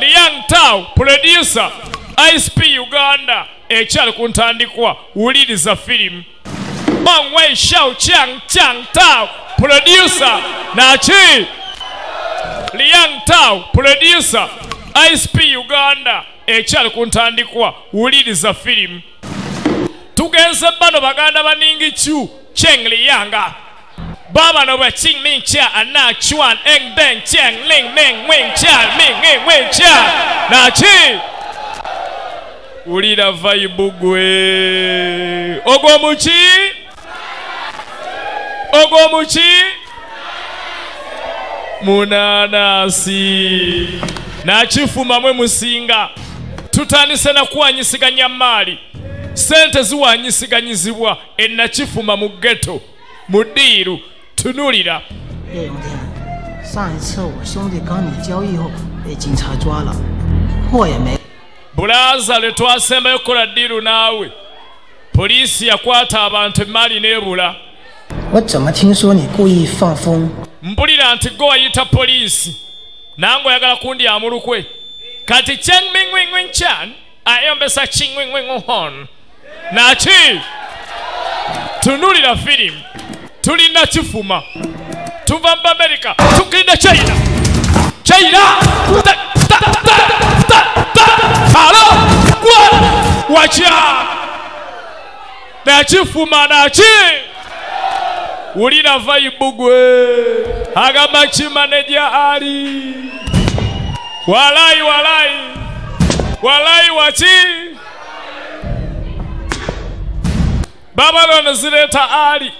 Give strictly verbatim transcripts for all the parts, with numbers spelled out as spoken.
Liang Tao, producer, Ice P Uganda, Echal Kuntandikwa, uliriza film. Mangwei Shao Chang Chang Tao, producer, Nachi. Liang Tao, producer, Ice P Uganda, Echal Kuntandikwa, uliriza film. Tugenze bano baganda baningi chu, Cheng Lianga. Baba no we ching ming cha ana chuan eng deng cheng ling ming wing cha ming eng wing cha na chi ulida vaibugwe ogomuchi ogomuchi munanasi na chifu mamwe musinga tutanise na kuwanyisiganya mali sente ziwanyisiganyizibwa enachifuma mu ghetto mudiru Tunurida. Hey, Bulaza letwasema yokola diru nawe. Polisi yakwata abantu mali nebula. Mpulira nti go ayita polisi. Nango yagala kundi amulukwe. Kati Cheng Ming Wing Wing Chan ayombesa Ching Wing Wing Hon. Nachi. Tunurida film. Tulina chifuma tuva mu America tukenda China China ta ta ta ta ta halo kwa wacha na chifuma na chi ulina vibe gwe agama chi manager ali walai walai walai wachi baba ndo nzileta ali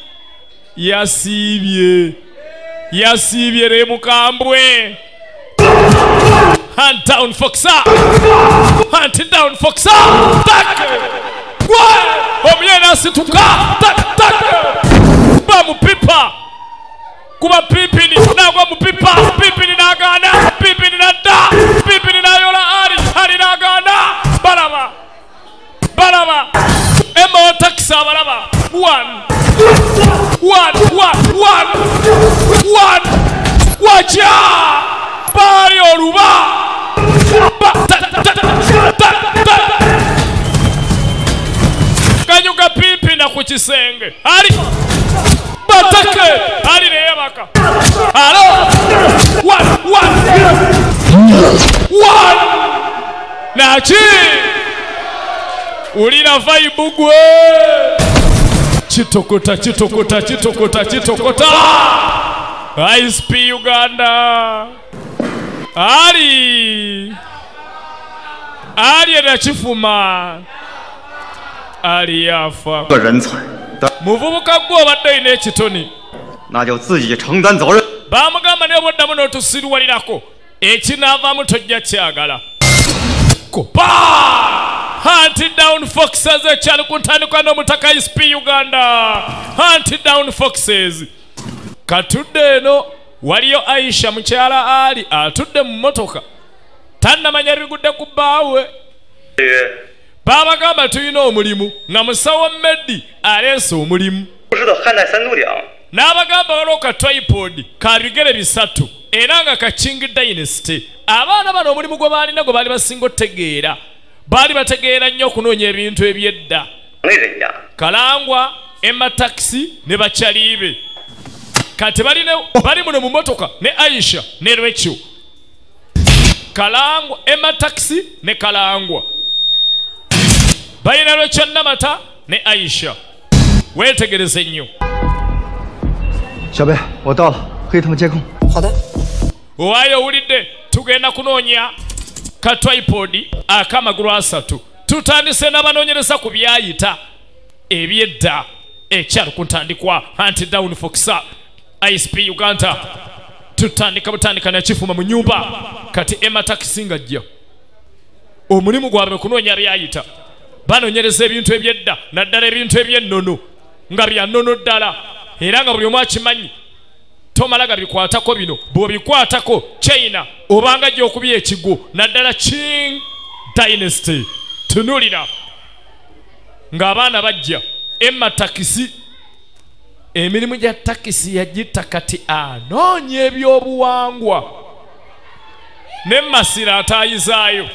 Yasibye Yasibye remukambwe Hunt down Foxa Hunt down Foxa Tak Kwa Omyena situka Tak Tak Kuba mupipa Kuba pipini Na kwa mupipa Pipini na gana Pipini na da Pipini na yola ari Ari na gana Barama Barama Ema otakisa barama One One, one, one, one, wacha, pari oruba, kanyuka pipi na kuchisenge, hari, batake, hari neyabaka, halo, one, one, one, nachi, ulina fai bugwe, Chitokota, chitokota, chitokota, chitokota. Ice P Uganda. Ari. Ari ya chifuma. Ari yafa. Muvubuka gwo badde ne chitoni. Na jo ziji changdan zorre. Bamugamba ne bodda muno tusirwalirako. Ekinava mutojja kyagala. Kopa! Hunt down foxes, a child Kuntanikwano Mutaka Ice P Uganda. Hunt down foxes. Katude no, walio Aisha Mchala Ali, atude motoka. Tanda manyarigude kubawe. Baba gamba tuyino mulimu, nga musawo meddi, areso mulimu. Nabagamba waloka tripod, karigere bisatu, enanga kachingi dynasty. Abana bano mulimu gwe balina gwe bali basinga tegeera. Bali bategera nnyo kunoonya ebintu ebyedda. Kalangwa, Emma taxi ne bachalibe. Kati bali ne bali muno mu motoka ne Aisha ne Rachel. Kalangwa, Emma taxi ne Kalangwa. Bayina Rachel Namata ne Aisha. Wetegereze nnyo. Shabe, wotala, kwita mujeko. Hada. Wayo ulide tugenda kunoonya. Katwaipodi akama grasa tu tutandise nabanonyereza kubyayita ebyedda ekyalo kuntandikwa hunt down foxa Ice P Uganda tutandika butandika na chifuma mu nyumba kati Emma takisinga jja omulimu gwabwe kunonya byayita banonyereza ebintu ebyedda naddala ebintu ebyennono nga byanono ddala era nga buli omu akimanyi tomalaga bikwatako bino bo bikwatako China obanga je okubiye ekigo naddala Qing dynasty tunulira ngabana bajja Emma takisi emirimu ja takisi yagita kati anonye ebyobuwangwa Nemasira atayizaayo.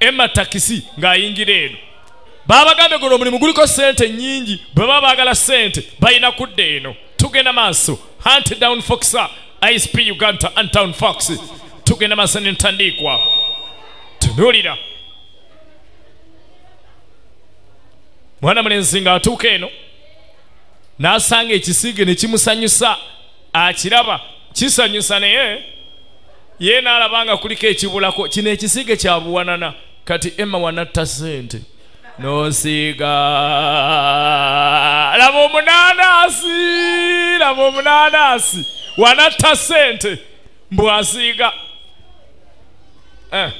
Emma takisi nga ingireno. Baba gambe gulo mulimu guliko sente nyingi. Baba bagala sente bayina kudde eno. Tugenda maso. Hunt down Foxa. I C E P Uganda and Town Fox. Tugenda maso nentandikwa. Tunulira. Mwana mulenzi nga atuuka eno. N'asanga ekisige ne kimusanyusa. Akiraba kisanyusa naye ye n'alabanga kuliko ekibulako kino ekisige kya buwanana kati Emma wanatta sente n'osiga laba omunaanasi laba omunaanasi wanatta sente mbwasiiga eh.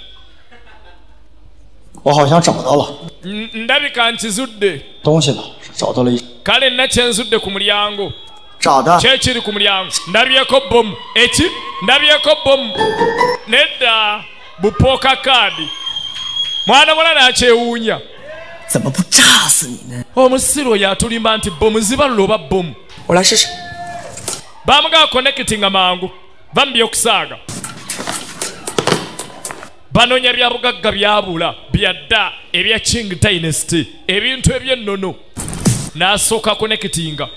我好像找到了 ndabika nkizudde kale nakyenzudde ku mulyango kyekiri ku mulyango ndabyeko bomu eki ndabyeko bomu nedda bupoka kadi mwana mwana nakyewuunya omusiru oyo atulimba nti bomu zibalula oba bomu bamugaa connectinga mangu bamubya okusaaga banonya byabugagga byabula byadda ebya Qing Dynasty ebintu ebyennono n'asooka connectinga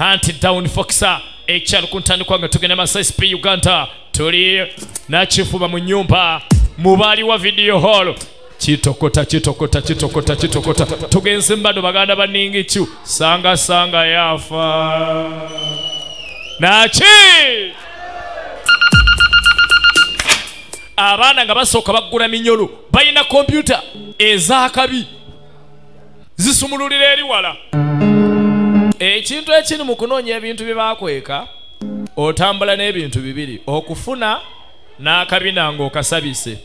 Hunt down Foxa ekyalo ku ntandikwa nga tugenda masasi P Uganda tuli nakifuba mu nyumba mubaali wa video hall kitokota kitokota kitokota kitokota tugenze mbado baganda baningi kyu sanga sanga yafa nachi abana nga basooka baggula minyolo balina kompyuta ezaakabi zisumululira eri wala ekintu ekiri mu kunoonya ebintu bye baakweka otambula n'ebintu bibiri okufuna n'akabi nange okasabise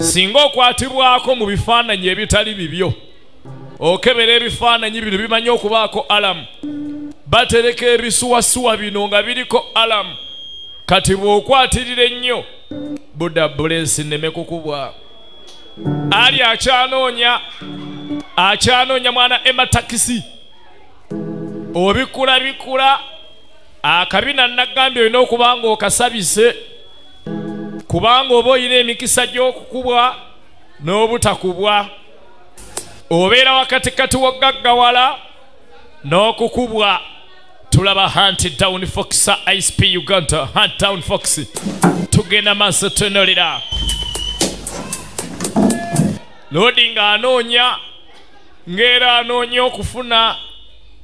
singa okwatibwako mu bifaananyi ebitali bibyo okebera ebifaananyi bino bimanyi okubaako alamu batereka ebisuwasuwa bino nga biriko alamu kati bw'okwatirira ennyo Buddha bless neme kukubwa ali achanonya achanonya mwana Emma takisi obikula bikula akabina nagambye olina okubanga okasabise kubanga oba olina emikisa gy'okukubwa n'obutakubwa obeera wakatikati w'ogaggawala n'okukubwa tulaba Hunt down Fox I C E P Uganda Hunt down Fox tugenda maaso tunulira Lodi nga anoonya ngera anoonya okufuna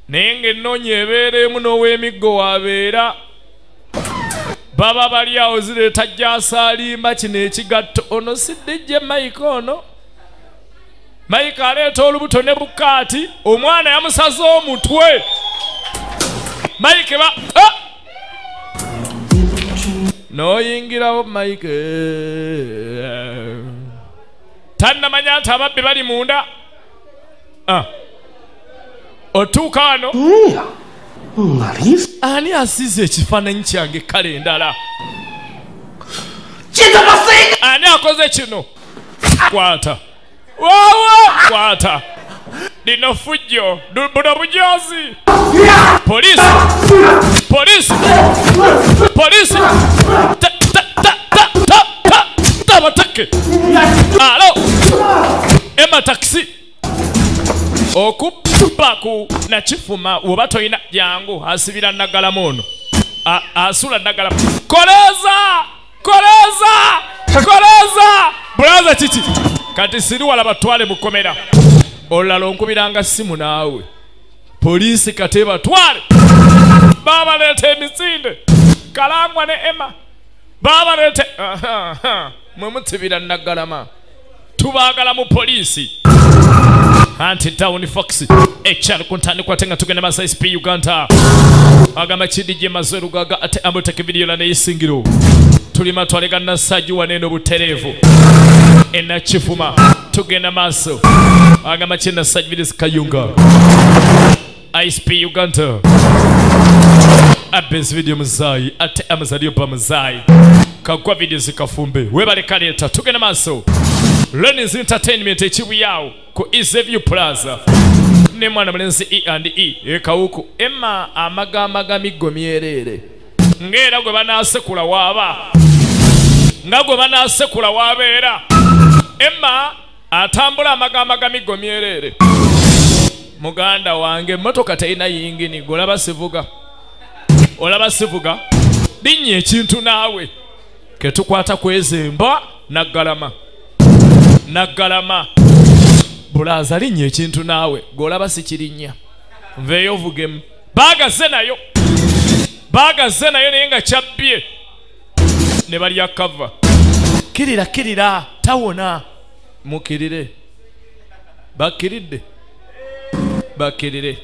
naye ng'ennoonya ebeeremu n'ow'emiggo waabeera baba bali awo zireeta gy'asaalimba kino ekigatto ono siddijje Mike ono Mike aleeta olubuto ne bukaati omwana yamusaze omutwe Mike ba ah! Noyingirawo Mike tannamanya nti ababbi bali munda ah. Otuuka wano ani asize ekifaananyi kyange kale endala ani akoze kino kwata wawa kwata lino fujjo buno bujozi polisi polisi polisi tabatake alo Emma takisi okuppa ku nakifuma oba toyina jangu asibira nnagalamu ono asula nnagalamu koleza koleza koleza bulaza kiki kati siri wala batwale mukomera olulala onkubiranga simu naawe poliisi kati batwale baba leeta emisinde kalangwa ne Emma baba leeta mwe mutibira nnaggalama tubaagala mu poliisi anti down Fox ekyalo ku ntandikwa ate nga tugenda masa I C E P Uganda agamba kidijje mazweru gaga ate amboteke vidiyo la neisingiro tuli matwale ga Nassaju waneno butereevu enakifuma tugenda maaso agamba kye Nassaju vidis Kayunga I C E P Uganda abes vidiyo muzayi ate amazaliyo pa muzayi kagwa vidiyo zikafumbe webale kaleeta tugenda maaso Learning's entertainment ekibuyawo ku Eastview Plaza ne mwana mulenzi E and E ekawuku Emma amagamaga migomyerere ngera gwe banasekula waaba ngagwe banasekula wabeera Emma atambula amagamba gamigomyerere muganda wange motoka tayina yingini golaba sivuga olaba sivuga dinye ekintu naawe ketukwata kwezemba naggalama naggalama bulaza linye ekintu naawe golaba sikirinya mveyo vugemu bagaze nayo bagaze nayo naye nga kyabbye ne balya kava kirira kirira tawona mukirire bakiridde bakirire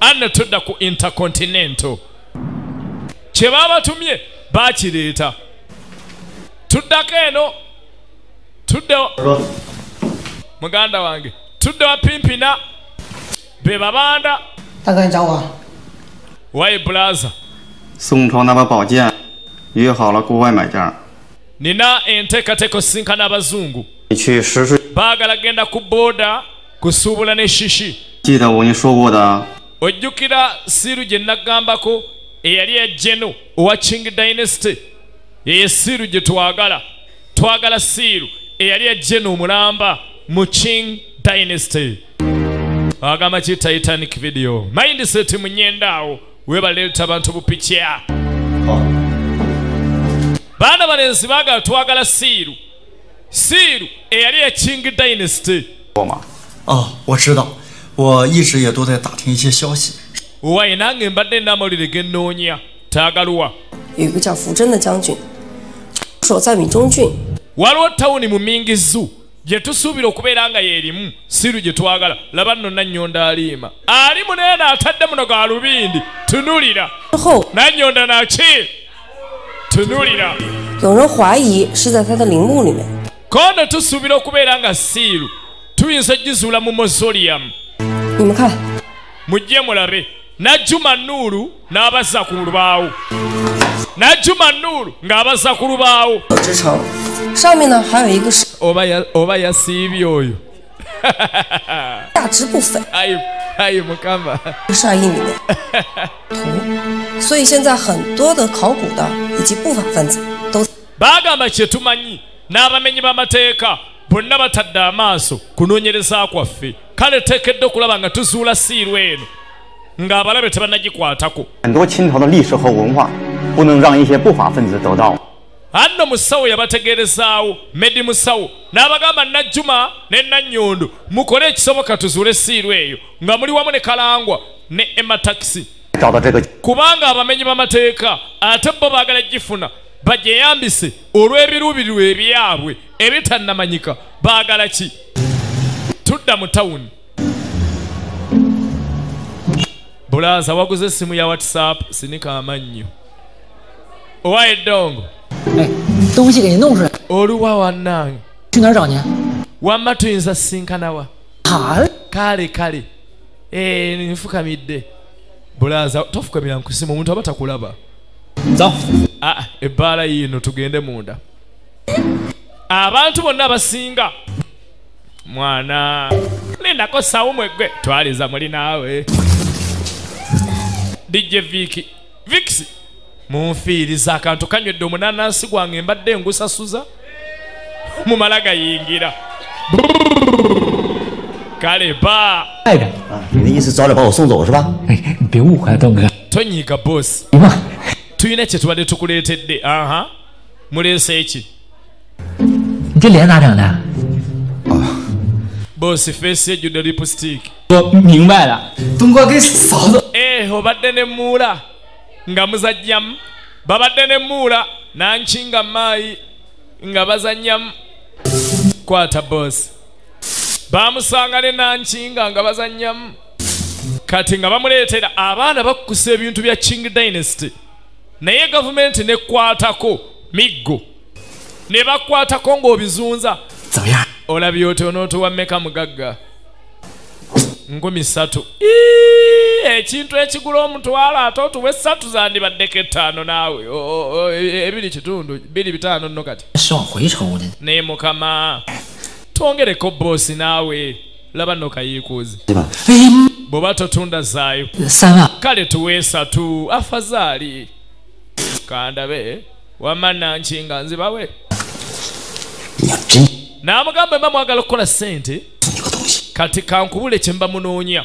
anna tudda ku intercontinental kye babatumye bakireeta tuddako eno tudde muganda wange tudde wapimpina be babanda taganjawa waye blaza nina enteekateeka okusinkana abazungu baagala genda ku booda kusuubula ne shishi ojjukira siru gye nagambako eyali ejjeno owa Qing Dynasty yeye siru gye twagala twagala siru eyali ejjeno omulamba mu Qing Dynasty agamba ki Titanic video mindset munyendaawo webaleeta abantu bupikya bana balenzi baagala twagala siru siru eyali ya Qing Dynasty Oh, I know. I always have been getting some news. Why not get back in the middle of the game? No, yeah. Tagalua. There's a guy called Fu Zhen, the General. He's in Minzhongqun. Walo town mu mingi zu. Jetusubira okubeeranga yelimu. Siru jetwagala. Labanno nannyonda alima. Alimu nena atadde muno galubindi. Tunulira. Nannyonda na chi. Tunulira. 有人怀疑是在他的陵墓里面。Kono tusubira okubeeranga siru. Tuyinzajizula mu mausoleum. Nimeka. Mujje mulabe. Najuma Nuru n'abaza ku lubaawo. Najuma Nuru ng'abaza ku lubaawo. Shami na hayo igo. Oba ya oba ya sibi oyo. Dajibufen. Ai ai mukamba. Shayini. 图。所以现在很多的考古的以及不法分子都。Baga machetumanyi n'abamenyi b'amateeka. Bonna batadde amaaso kunoonyereza kwaffe kale teekeddwa okulaba nga tuzuula siiru eno ng'abalabe tebannagikwatako anno musawo yabategeerezaawo medi musawo n'abagamba Najjuma ne Nannyondo mukole ekisoboka tuzuule siiru eyo nga muli wamu ne Kalangwa ne Emma Taxi kubanga abamenyi b'amateeka ate bo baagala gifuna bajeyambise olw'ebiruubirirwa ebyabwe ebitannamanyika baagala ki tudda mu tawuni bulaza waguze essimu ya WhatsApp sinika amannyo owaye ddongo oluwa wannange wamma tuyinza sinkanawa kale kale nfukamidde bulaza tofukamira nkusimu omuntu aba takulaba Ah, ebbaala yino tugende munda. Abantu bonna basinga. Mwana, linda ko sawu mwegwe twaliza muri nawe. D J Viki, Vixi, munfiiriza akantu kanywedde omunanansi gwange mbadde ngusasuza. Mu malaga yingira. Kale ba. Tonyiga boss. Tuyina kye tubadde tukuleetedde aha muleese eki bosi feesi ejjudde lipstick obadde ne muula nga muzajjamu babadde ne muula nankinga maayi nga bazannyamu kwata bosi bamusanga ne nankinga nga bazannyamu kati nga bamuleetera abaana bakkusa ebintu bya Qing Dynasty naye government nekwatako miggo ne bakwatako ng'obizunza olabye oti onootowa mmeka mugagga nkumi ssatu ekintu ekigula omutwalo ate otuwa essatu zandibaddeko ettaano naawe ebiri kitundu biri bitaano nno kati naye mukama twongereko boosi naawe laba nno kayiikuuzi bw'oba totunda zaayo kale tuweesatu afazaali kandabe Wamana nchinga nzibawe. Na mugamba mba mwagala kukola sente. Kati kankubule chemba munoonya.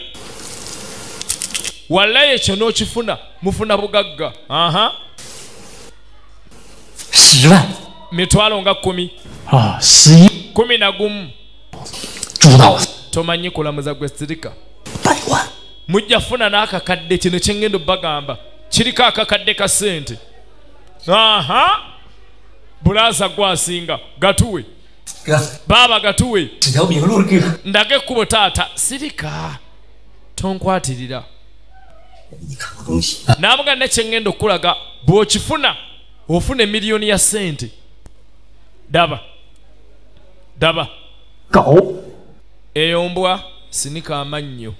Walaye ekyo n'okifuna mufuna bugagga. Aha. Siba. Mitwalo nga kumi. Ah, si. Kumi na gumu. Tunawa. Tomanyi kulamuza gwesirika. Baiwa. Mujafuna na akakadde kino kyengendo bagamba. Kiriko akakadde ka sente. Aha. Bulaza gwasinga gatuwe. Baba gatuwe. Ndage kubo tata sirika. Tonkwatirira. Namuga nechengendo kulaga bwochifuna ofune milioni ya sente. Daba. Daba. Kao. Eyo mbwa sinika amannyo.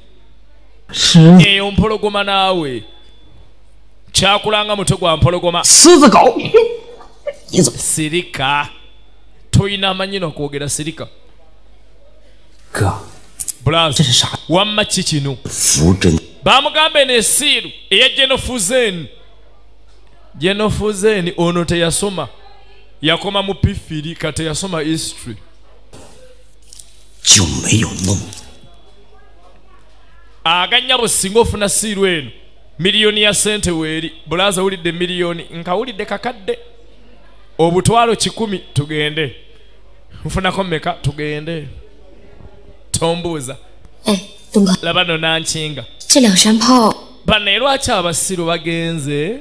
Eyo mpologoma naawe. Chakulanga mutwe gwa mpologoma. Sizikao. Sirika. Toyina amanyino kwogera sirika. Ka. Blaz. Wamma chichinu. Futi. Bamugambe nesiru eya Jenofuzeni. Jenofuzeni ono teyasoma yakoma mu P four kate yasoma history. Jumeyo mum. Aganya busingofu na siru eno. Milioni ya sente weri. Bulaza ulide milioni nkaulide kakadde. Obutwalo kikumi tugende. Mfuna komeka tugende. Tombuza. Eh, tunga. Labano nanchinga. Banero acha abasiru bagenze.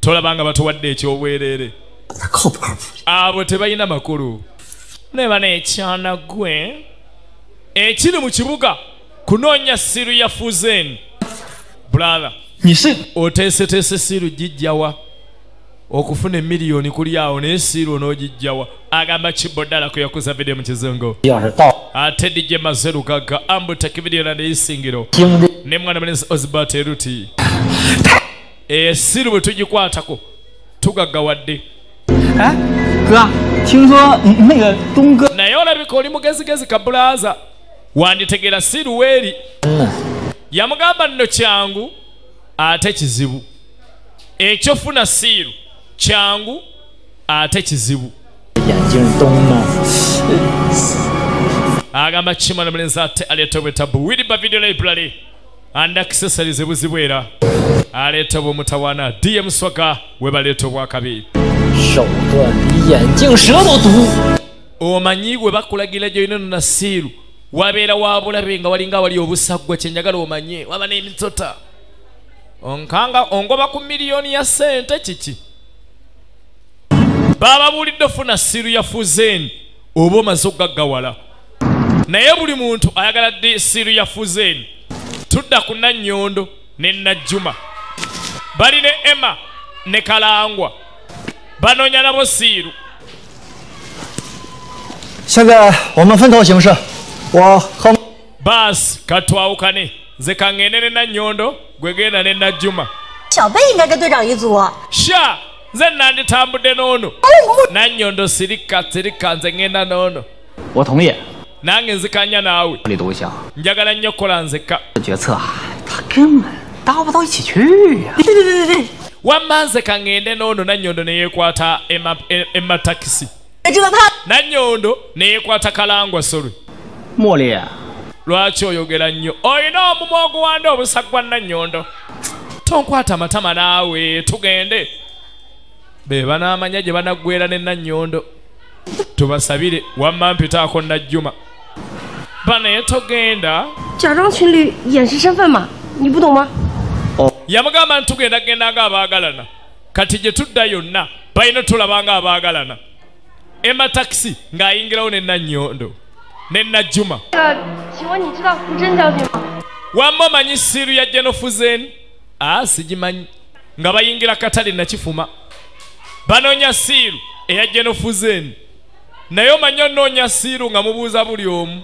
Tola banga batuwadde ekyobwerere. Abo tebalina makuru. Ne banekyana gwe. Ekiri mu kibuga kunoonya siru ya Fuzeni. Brother. Nyise oteeseteese siru jijjawa. Okufuna emiliyoni kuli awo n'esiru n'ogijjawa. Agamba kiboddala kuyakuza video mu kizungu. Ate D J Mazeru gaga ambuteka video na isingiro. Ne mwana mwenezi Ozibate Ruti. Esiru tujikwatako tugaggawadde. Ha? Ga, tinzo nega Tonga. Naye olabika oli mugezigezi kabulaza. Wanditegera siru weri. Yamugamba nno kyangu ate kizibu. Ekyofuna siru kyangu ate kizibu. Agamba chima na mlenza ate aletowe tabu Widiba video library and accessories wuzibwera aletowe mutawana D M swaka weba leto wakabi omanyi webakulagira joyino na siru wabera wabulabe nga walinga wali obusagwa kyenyagala omanye waba n'emitota onkanga ongoba ku miliyoni ya sente kiki baba bulidde funa siru ya Fuzeni obo mazoga gawala. Naye buli muntu ayagala de siru ya Fuzeni. Tudda kuna Nnyondo ne Najjuma. Bali ne Emma ne Kalangwa. Banonya nabo siru. Bas katwawukane. Nze kangende ne Nnyondo gwe genda ne Najjuma. Sha nze nanditambudde n'ono. Nnyondo sirika sirika nze ngenda n'ono. Nange nzikanya nawe. Njagala nnyo kola nzeka. Wamma nzeka ngende n'ono Nnyondo ne yeekwata Emma takisi. Nnyondo ne yeekwata Kalangwa sorry. Lwaki oyogera nnyo? Olina omumwa oguwanda obusagwa Nnyondo. Tonkwata matama naawe tugende. Be banaamanya gye banaggwera ne Nnyondo. Tubasabire wamma mpitaako Najjuma. Banaye togenda. Yamugamba ntugenda genda ng'abaagalana. Kati gye tudda yonna balina tulaba ng'abaagalana. Emma takisi ng'ayingirawo ne Nnyondo ne Najjuma. Wamma omanyi siru ya Jenofuzeni? Ah, sigimanyi. Nga bayingira katale nakifuma. Banoonya siru eya Jenofuzeni. Nayo manyo nonya siru nga mubuza buli omu.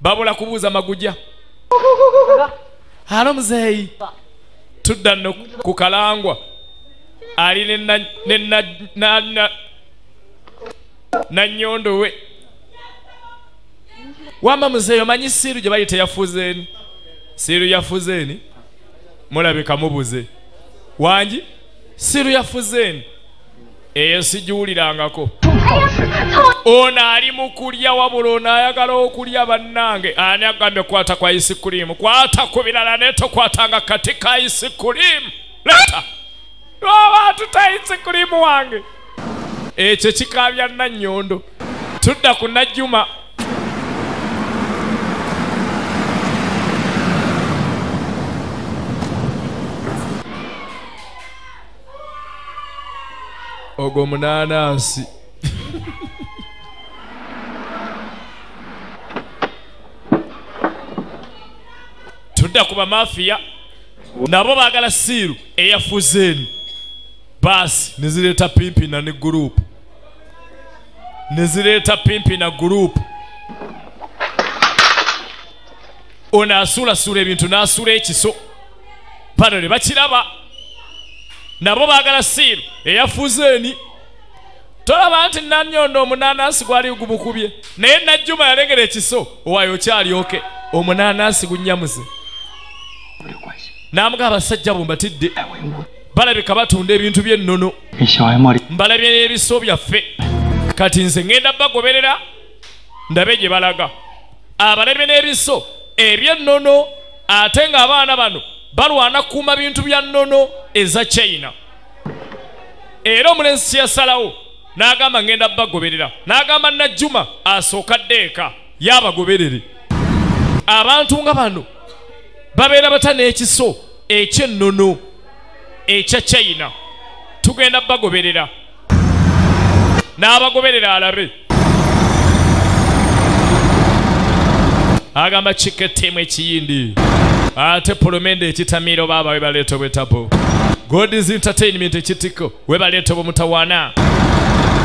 Babula kubuza maguja. Halo mzeyi. Tudda no kukalangwa. Ali na na na na Nnyondo we. Wama mzeyo manyi siru je bayite Yafuzeni. Siru Yafuzeni. Mulabika mubuze. Wanji Siru Fuzin. Eyo sijuulirangako. Ono ali mu kulya wabulona ayagala okulya bannange. Ani agambye kwata kwa ice cream. Kwata ku birala neto kwatanga katika ice cream. Leta. Baba tuta ice cream wange. Ekyo kikabya Nanyondo. Tudda ku Najjuma. Ogo munanasi. Tudda kuba mafia. Nabo bagala siru eyafuzeni. Basi nizileta pimpi na ni group. Nizileta pimpi na group. Ona asula sura ebintu na asula ekiso. Bano ne bakiraba. Nabo bagala siru eyafuzeni. Tolaba anti Nanyondo omunanasi gwali gumukubye. Naye Najjuma yalengera ekiso owayo kyali oke. Omunanasi gunyamuze. Namga abasajja bombatidde. Balabika batunda ebintu by'ennono. Mbalabye n'ebiso byaffe. Kati nze ngenda bagoberera ndabe gye balaga. Abalabye n'ebiso eby'ennono ate nga abaana bano balwana kuuma bintu bya nnono eza China. Era omulenzi yasalawo n'agamba ngenda bagoberera. N'agamba Najjuma asooka ddeeka y'abagoberere. Abantu nga bano babeera batana ekiso eky'ennono ekya China. Tugenda bagoberera. N'abagoberera alabe. Agamba kiketemu ekiyindi. Ate polomende ekitamiro baba we baleeta bwetabo. God is entertainment ekitiko we baleeta obumutawaana.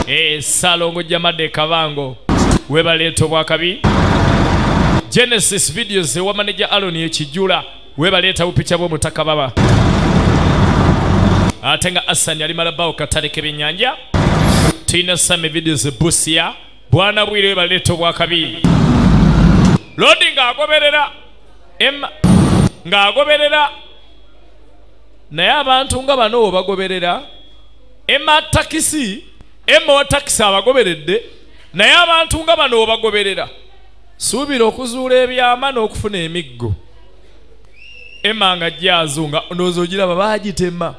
E salongo jamadde kabango we baleeta obwakabi. Genesis videos ewa manager Alon ekijula we baleeta bupicha bw'omutakababa. Atenga asani alimala bao katareke binyanja. Tina same videos busia. Bwana bwire we baleeta obwakabi. Lodi nga agoberera. Emma nga agoberera. Naye abantu nga bano bagoberera. Emma takisi. Emma wa takisi abagoberedde. Naye abantu nga bano bagoberera. Subira okuzuula ebyama n'okufuna emiggo. Emma nga jjazo nga n'ozogiraba baagitema.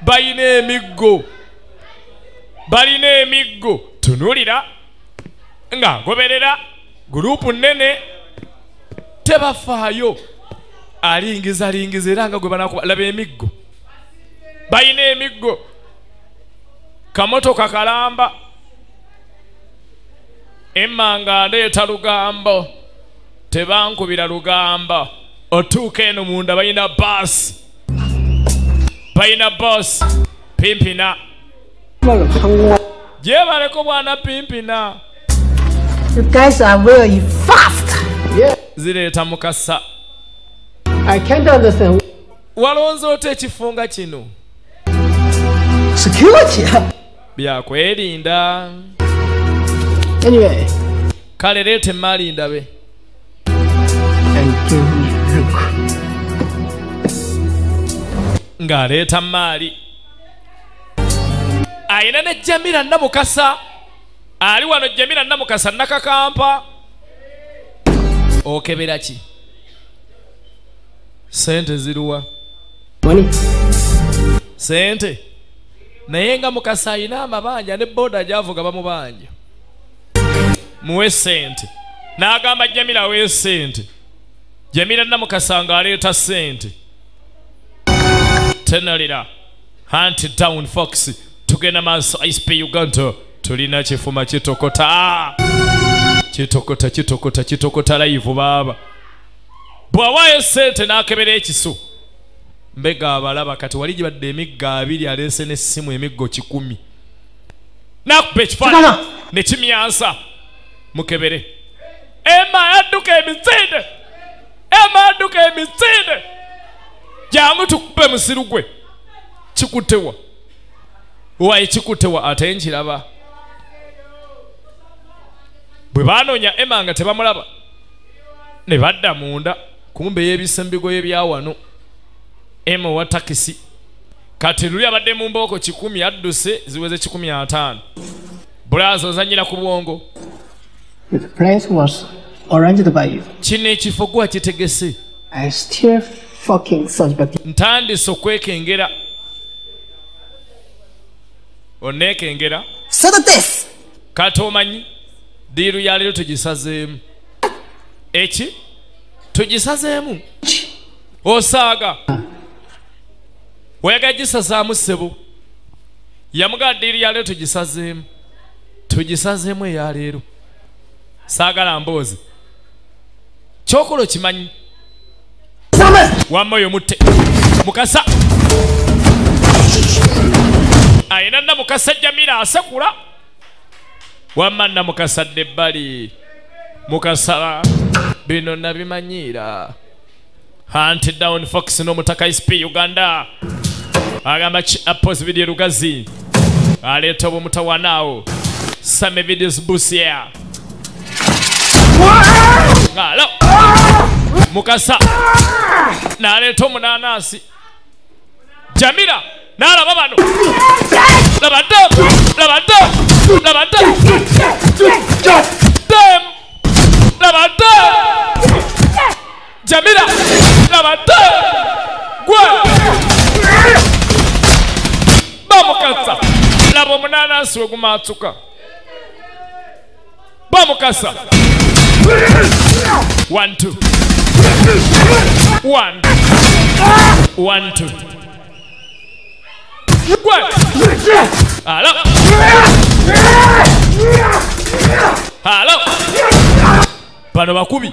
Balina emiggo. Balina emiggo. Tunuulira nga agoberera. Gurupu nnene. Tebafaayo. Alingiza alingiza era nga gwe banakulaba emiggo. Balina emiggo. Kamoto kakalamba. Emma nga ndeeta lugambo. Tebankubira lugambo. Otuuka eno munda balina bus. Balina bus. Pimpina. Jebaleko bwana pimpina. You guys are really fast. Yeah. Zireeta mukasa. I can't understand. Walonzo ote ekifunga kino. Security. Byakwerinda. Anyway, kalerete mali ndabe. Ngareta mali. Aina ne Jamila Namukasa. Ali wano Jamila Namukasa nakakampa. Okebera ki. Sente ziruwa. Money. Sente. Naye nga Mukasa ayina amabanja ne boda javuga bamubanja. Muwe sente. N'agamba Jamila we sente. Jamila Namukasa ng'aleeta sente. Tenalira. Hunt down Fox. Tugenda maaso Ice P Uganda. Tulina kifuma kitokota. Kitokota kitokota kitokota live baba. Bwawayo sente n'akebera ekisu. Mbega abalaba kati wali gibadde emigga abiri aleese n'essimu emiggo kikumi. Nakupa ekifaananyi ne kimyansa. Mukebere. Emma aduka emisinde. Emma aduka emisinde. Jangu tukupe musiru gwe. Chikutewa. Uwaye chikutewa ate nkiraba. Bwe baanoonya Emma nga tebamulaba. Ne badda munda. Kumbe y'ebisembigo ebyawano. Emma wa takisi. Kati luli abadde mu mboko kikumi adduse ziweze kikumi ataano. Bulazo zanyira ku bwongo. The place was arranged by you. Kino ekifo gwa kitegese. I still fucking suspect. Ntandise okwekengera. Onekengera. So that this. Katomanyi. Diru ya lero tujisazeemu. Echi. Tujisazeemu. Osaga. Wega jisazaamu sebo. Yamuga diru ya lero tujisazeemu. Tujisazeemu ya lero. Saga la mbozi. Chokolo chimanyi. Wamoyo mute. Mukasa. Ainanda mukasa jamira asakula. Wamanda mukasa debali. Mukasa. Bino nabimanyira. Hunted down Fox no mutaka ispi Uganda. Agamachi apos video rugazi. Aletobo mutawanao. Same videos busia. Ngalo. Mukasa. Naleto munanasi. Jamira. Nala babano. Labadam. Labadam. Labadam. Dem. Labadam. Jamira. Labadam. Gwa. Bamukasa. Labo munanasi wegumatuka. Bamukasa. One, two. One. One, two. One. Hello. Hello. Bano bakubi.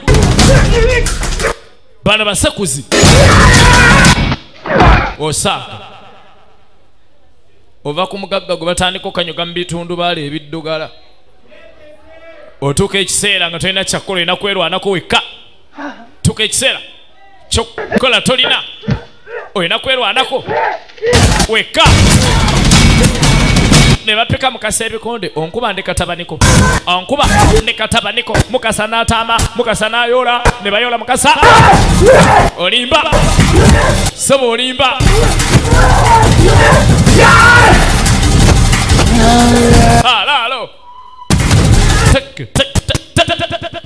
Bano basakuzi. Osa. Ova kumugagga gwe batandika kanyuga mu bitundu bali ebiddugala. Otuka ekiseera nga tolina kyakola ena kwerwanako wekka. Tuka ekiseera kyokola tolina olina kwerwanako wekka. Ne bapika mukasa ebikonde onkuba ndekatabaniko. Onkuba ndekatabaniko. Mukasa n'ataama, mukasa n'ayola, ne bayola mukasa. Olimba. Sebo olimba. Halo, halo. Tick, tick, tick, tick, tick, tick.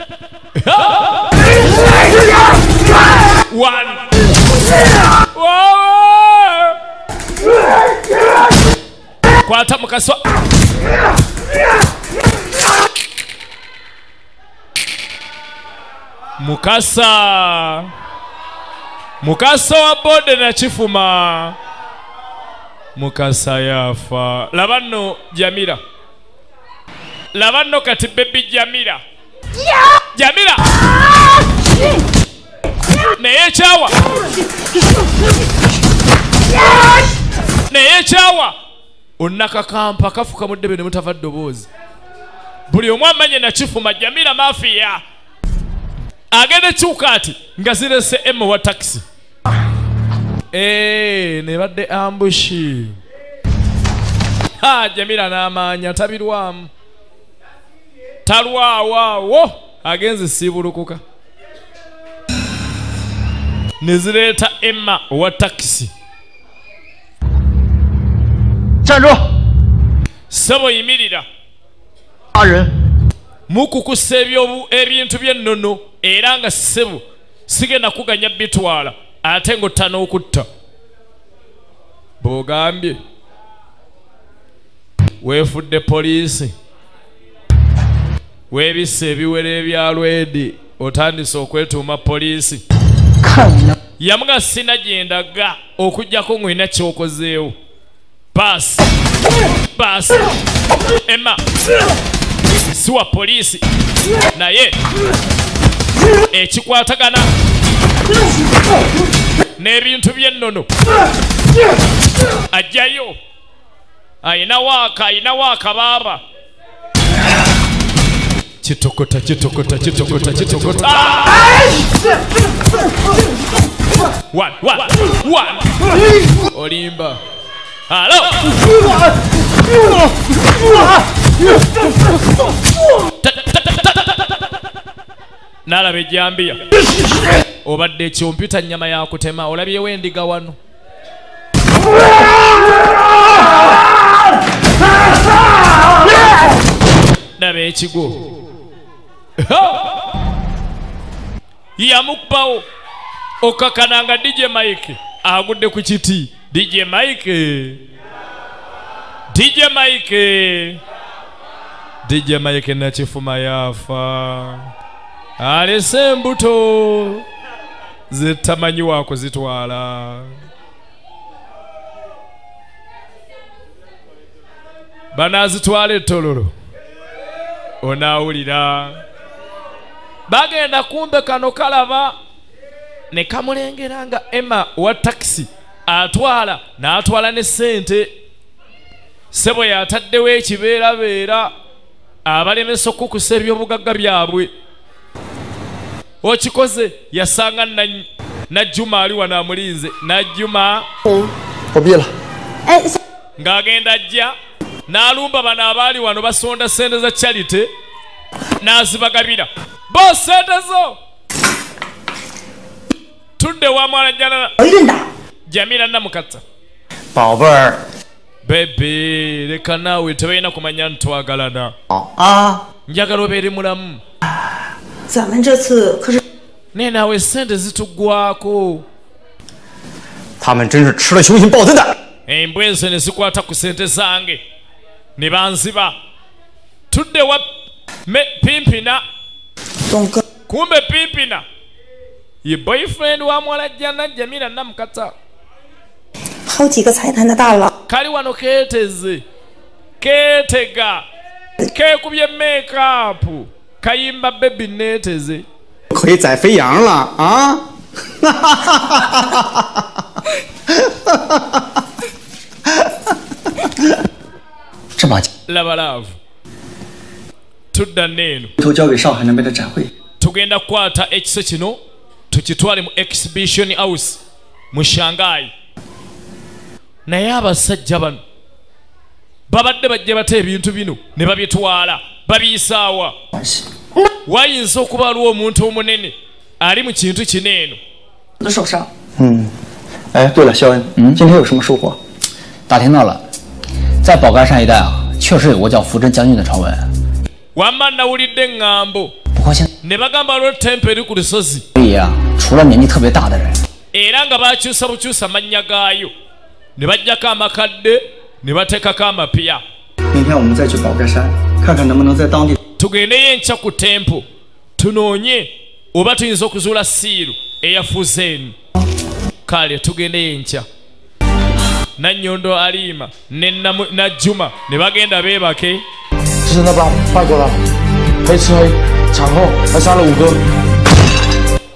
One. Kwata mukaswa. Mukasa. Mukasa wa bode na chifuma. Mukasa yafa. Labano Jamira. Lavando kati baby Jamira. Yeah. Jamira. Ah! Neye chawa. Yes. Neye chawa. Unaka kampa kafuka mudebe ne mutavadde bozi. Buli omwamanye na chifuma Jamira mafia. Agende chukati ngazirese emu wa taxi. Eh, ne badde ambushi. Ha Jamira na amanya tabirwamu. Talwa wa wo agenze sibulukuka nizileta Emma wa taxi chalo sabo yimirira are muku kusebyo ebintu by'ennono era nga sebo sigenda kuganya bitwala atengo tano okutta bogambye wefudde poliisi. Webi sebi werebi alwedi. Otandise okwetuuma polisi. Yamuga sina jenda ga. Okuja kongu ina chokozeo. Pass. Pass. Emma. Suwa polisi. Na ye. Echikwatagana. N'ebintu by'ennono. Ajayo. Ayina waka, ayina waka baba. Chitokota, chitokota, chitokota, chitokota. One, one, one. Olimba. Hello. Nala bejambia. Obadde chompita nyama ya kutema. Olabye wendiga wano. Yamukpao okakananga D J Mike agudde ku kiti. D J Mike, D J Mike, D J Mike nakifuma yafa. Alese embuto zetamanyi wako zitwala. Banazitwala tololo. Onaulira bagenda kumbe kano kalava ne kamulengeranga Emma wa taxi atwala na atwala ne sente sebo yataddewo ekibeera beera abalemesa okukusa ebyobugagga byabwe okikoze yasanga na Juma ali wanamulinze na Juma obyela ngagenda ajja nalumba bana abali wano basonda sente za charity nazibagabira bo sente zo tunde wa mwana jana Jamila na mukata power baby leka nawe tewena kumanya ntwagalana ah njagala obere mulamu zamen jetsu ne nawe sente zitugwako tamen jinsi chira shushin bao zenda embwenso nesikwata kusente zange nibanziba tudde wa me pimpina Donka. Kumbe pimpina ye boyfriend wa mwala jana Jamila namukata hao jiga caitan da dala kali wano keteze ketega ke kubye makeup kayimba baby neteze koi zai fei yang la ah Love, love. To the name. Tugenda kwata ekisechino tukitwale mu exhibition house mu Shanghai. Naye abasajja bano babadde bajje bate ebintu bino ne babitwala babiyisaawa. Wayinza okuba waliwo omuntu omunene ali mu kintu kino eno. Hmm. Eh, 对了，肖恩，今天有什么收获？打听到了。 在宝盖山一带啊，确实有个叫福珍将军的传闻。不过现在，啊，除了年纪特别大的人，明天我们再去宝盖山，看看能不能在当地。啊 na nyondo alima ne na Juma ne bagenda bebake zina ba pagola pesoi chango asala ugo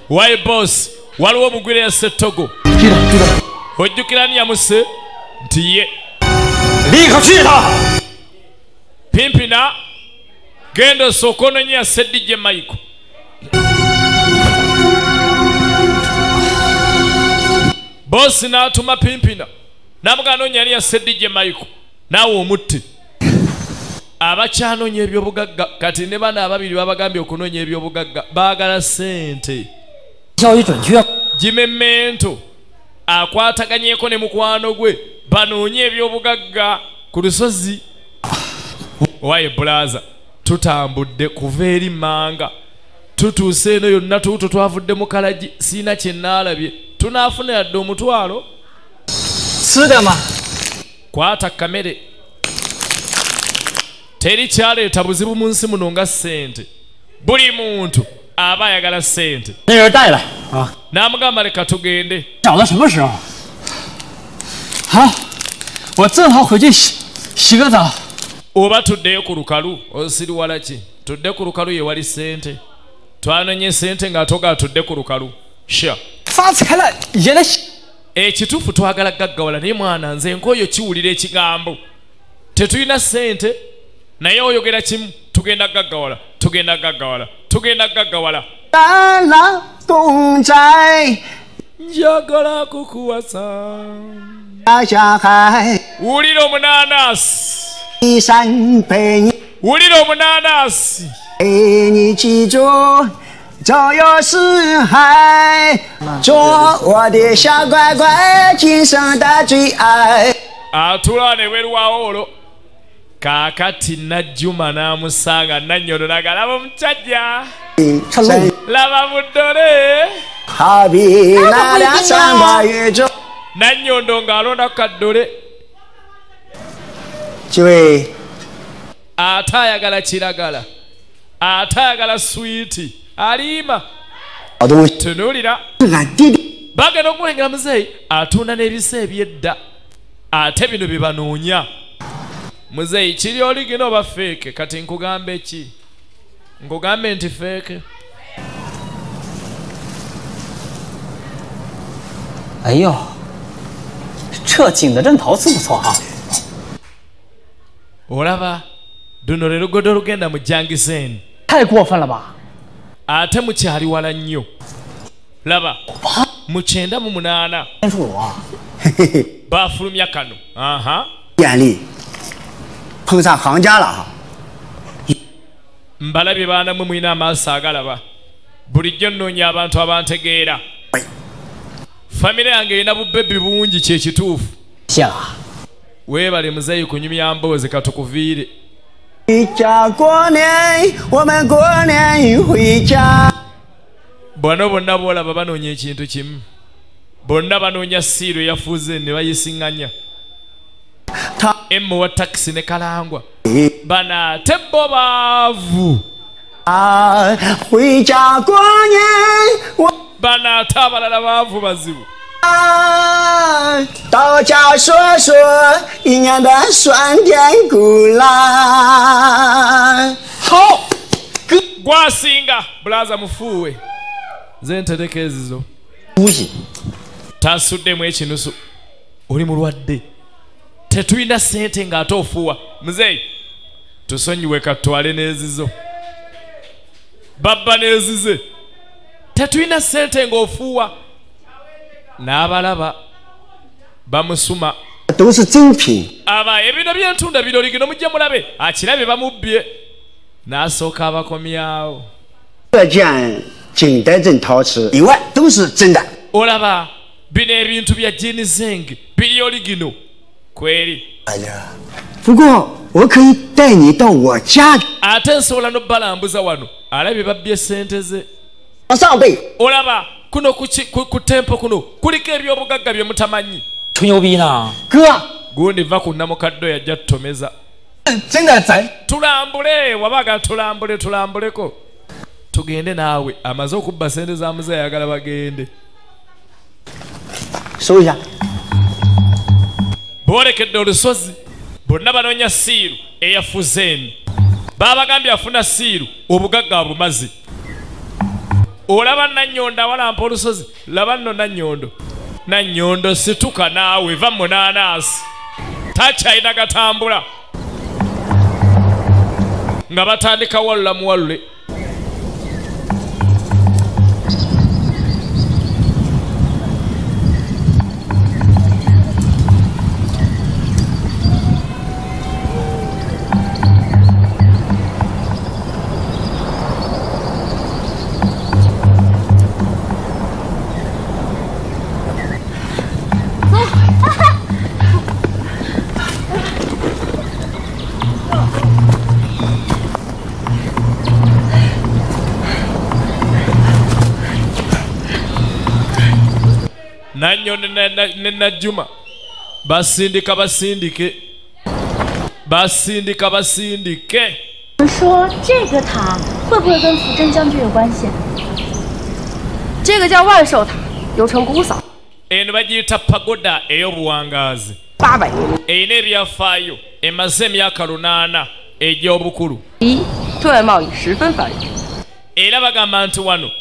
why boss walwo mugwire ya setogo kira kira hojukirani ya muse tiye lika chira pimpina gendo sokono nya sedije maiko boss na atuma pimpina Namugano nyali ya D J Mike nawe omutti abakyano nye byobugagga kati ne bana ababiri babagambye okunonye byobugagga baagala sente Jimemento akwataganyeeko ne mukwano gwe banonye ebyobugagga ku lusozi waye blaza tutambudde kuva eri Manga tutuuse eno yonna tuuto twavudde mu kalagi siina kye naalabye tunaafuna yadde omutwalo Sudama kwata kamere teri chale tabuzibu munsi munonga sente buli muntu aba yagala sente nayo daila ah namugamba leka tugende taoda semo shiro ha wo zenhao hoji shiga da oba tudde ku lukalu osiri walaki tudde ku lukalu ye wali sente twanonye sente nga toga tudde ku lukalu sha fast kala yele ekitufu twagala gaggawala naye mwana nze nkoyo kiwulira ekigambo tetulina ssente naye oyogera kimu tugenda gaggawala tugenda gaggawala tugenda gaggawala ala tunjai njagala kukuwasa ashahai wulira omunaanasi isanpenyi wulira omunaanasi enyi kijo 朝游四海，做我的小乖乖，今生的最爱。啊，突然你为我哦了。Kakati Najuma Namusaga Nanyo Nagalavam Chaja Lavamudore Habi Nada Sambayejo Nanyo Dongalona Kadore Chui Ataya Gala Chiragala Ataya Gala Sweetie Alima Tunurida Bagano Muzei Atuna Nevi Sevieda Atebino Bibanunya Muzei chiri oligino ba fake kati nkugambe chi nkugambe nti fake Ayo Che jing de zhen tao si bu cuo ha Oraba duno rero godo rugenda mujangisen Tai guofan la ba Ate mukyali wala nnyo Laba mukyenda mu munaana Bafulumya kano Aha Yali Mbalabi bana mwe mwina amasaagala ba bulijjo nnoonya abantu abantegeera famire yange ina bubbebi bungi kye kituufu weebale muzeeyi kunyumya mboozi katukuviire bano bonna boolaba banoonya ekintu kimu bonna banoonya siiro eyafuuze ne bayisiŋŋanya Emu wa taxi ne kalangwa Bana tembo bavu Huija kwenye Bana tabalala bavu bazibu Tauja susu Inyanda suandian gula Gwa singa Blaza mufuwe Zente dekezi zo Tansude mwechi nusu Ulimurwade Tetuina sente nga atofua Mzei Tusonyiwe katwale nezizo Baba nezize Tetuina sente nga ofua N'abalaba Bamusuma Tusu zinpi Aba ebino byentunda bino ligino mujja mulabe Akirabe bamubye N'asooka abakomyawo Olaba Bino ebintu bya Jin Zeng Bino ligino Kweli Aya Fugo Wokai teni to wacha Atensola no balambuza wano Alabi babye senteze Asambe Olaba kuno kuchi kutempo kuno kuliko ebyobugagga bye mutamanyi Tunyobira Gwa Gundi vaku namukaddo yajja tomeza Zinga zai Tulambule wabaga tulambule tulambuleko Tugende nawe amaze okubba sente za muze yagala bagende Soja Borekedde olusozi bonna banoonya siiru eyafuzeeni babagambye afuna siiru obugagga abumazi olaba Nanyondo awalampa olusozi laba nno Nanyondo Nanyondo situka naawe va munaanaasi takyayina gatambula nga batandika walula muwalule Nanyo nenajuma Basindika basindike Basindika basindike 我们说这个塔会不会跟福珍将军有关系？这个叫万寿塔，有成姑嫂。Eno bagiyita pagoda ey'obuwangazi Baba Eyina ebyafaayo emaze emyaka lunaana egy'obukulu Tuwe mao yishifen faayo Era bagamba nti wano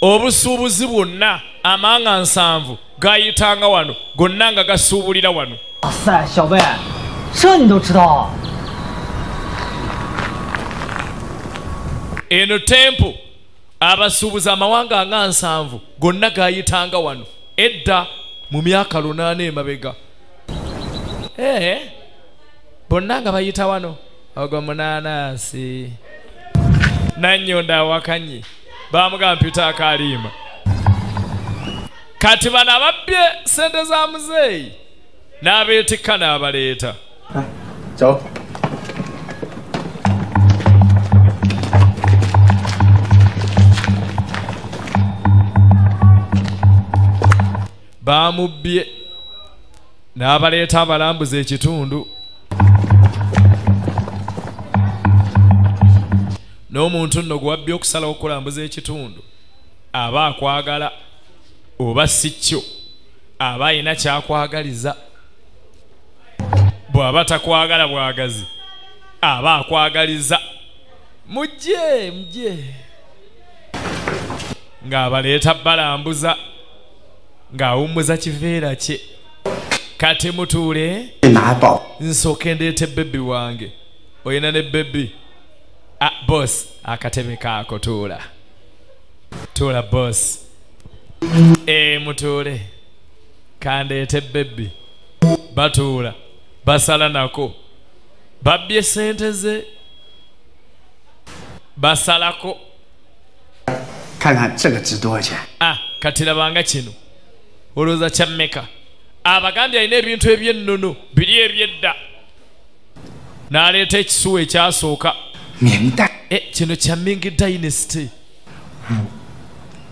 obusuubuzi bwonna amanga nsanvu gayitanga wano gonna nga gasuubulira wano Asa Xiaobei Sho ni dou chidao Eno tempo abasuubuzi amawanga nga nsanvu gonna gayitanga wano Edda mu myaka lunaana emabega Eh bonna nga bayita wano ogwo munaanaasi Nanyondo awakanye bamugamba mpita akalima kati bano ababbye sente za muzeeyi n'abeetikka n'abaleeta Bamubbye n'abaleeta abalambuza ekitundu n'omuntu nno gwabbye okusalawo okulambuza ekitundu aba akwagala oba si kyo aba alina kyakwagaliza. Bw'aba takwagala bwagazi aba akwagaliza mujje mujje ng'abaleeta balambuza ng'awummuza kiveera kye. Kati mutule nsoke ndeete bebi wange oyina ne bebi. Ah, boss akateme kaako tuula tuula boss. E mutule kandeete bebi batuula basala nako babbye sente ze basalako. Ah, kati labanga kino olowooza kya mmeka? Abagambye alina ebintu ebyennono biri ebyedda n'aleeta ekisuwa ekyasooka. Kino kya Ming Dynasty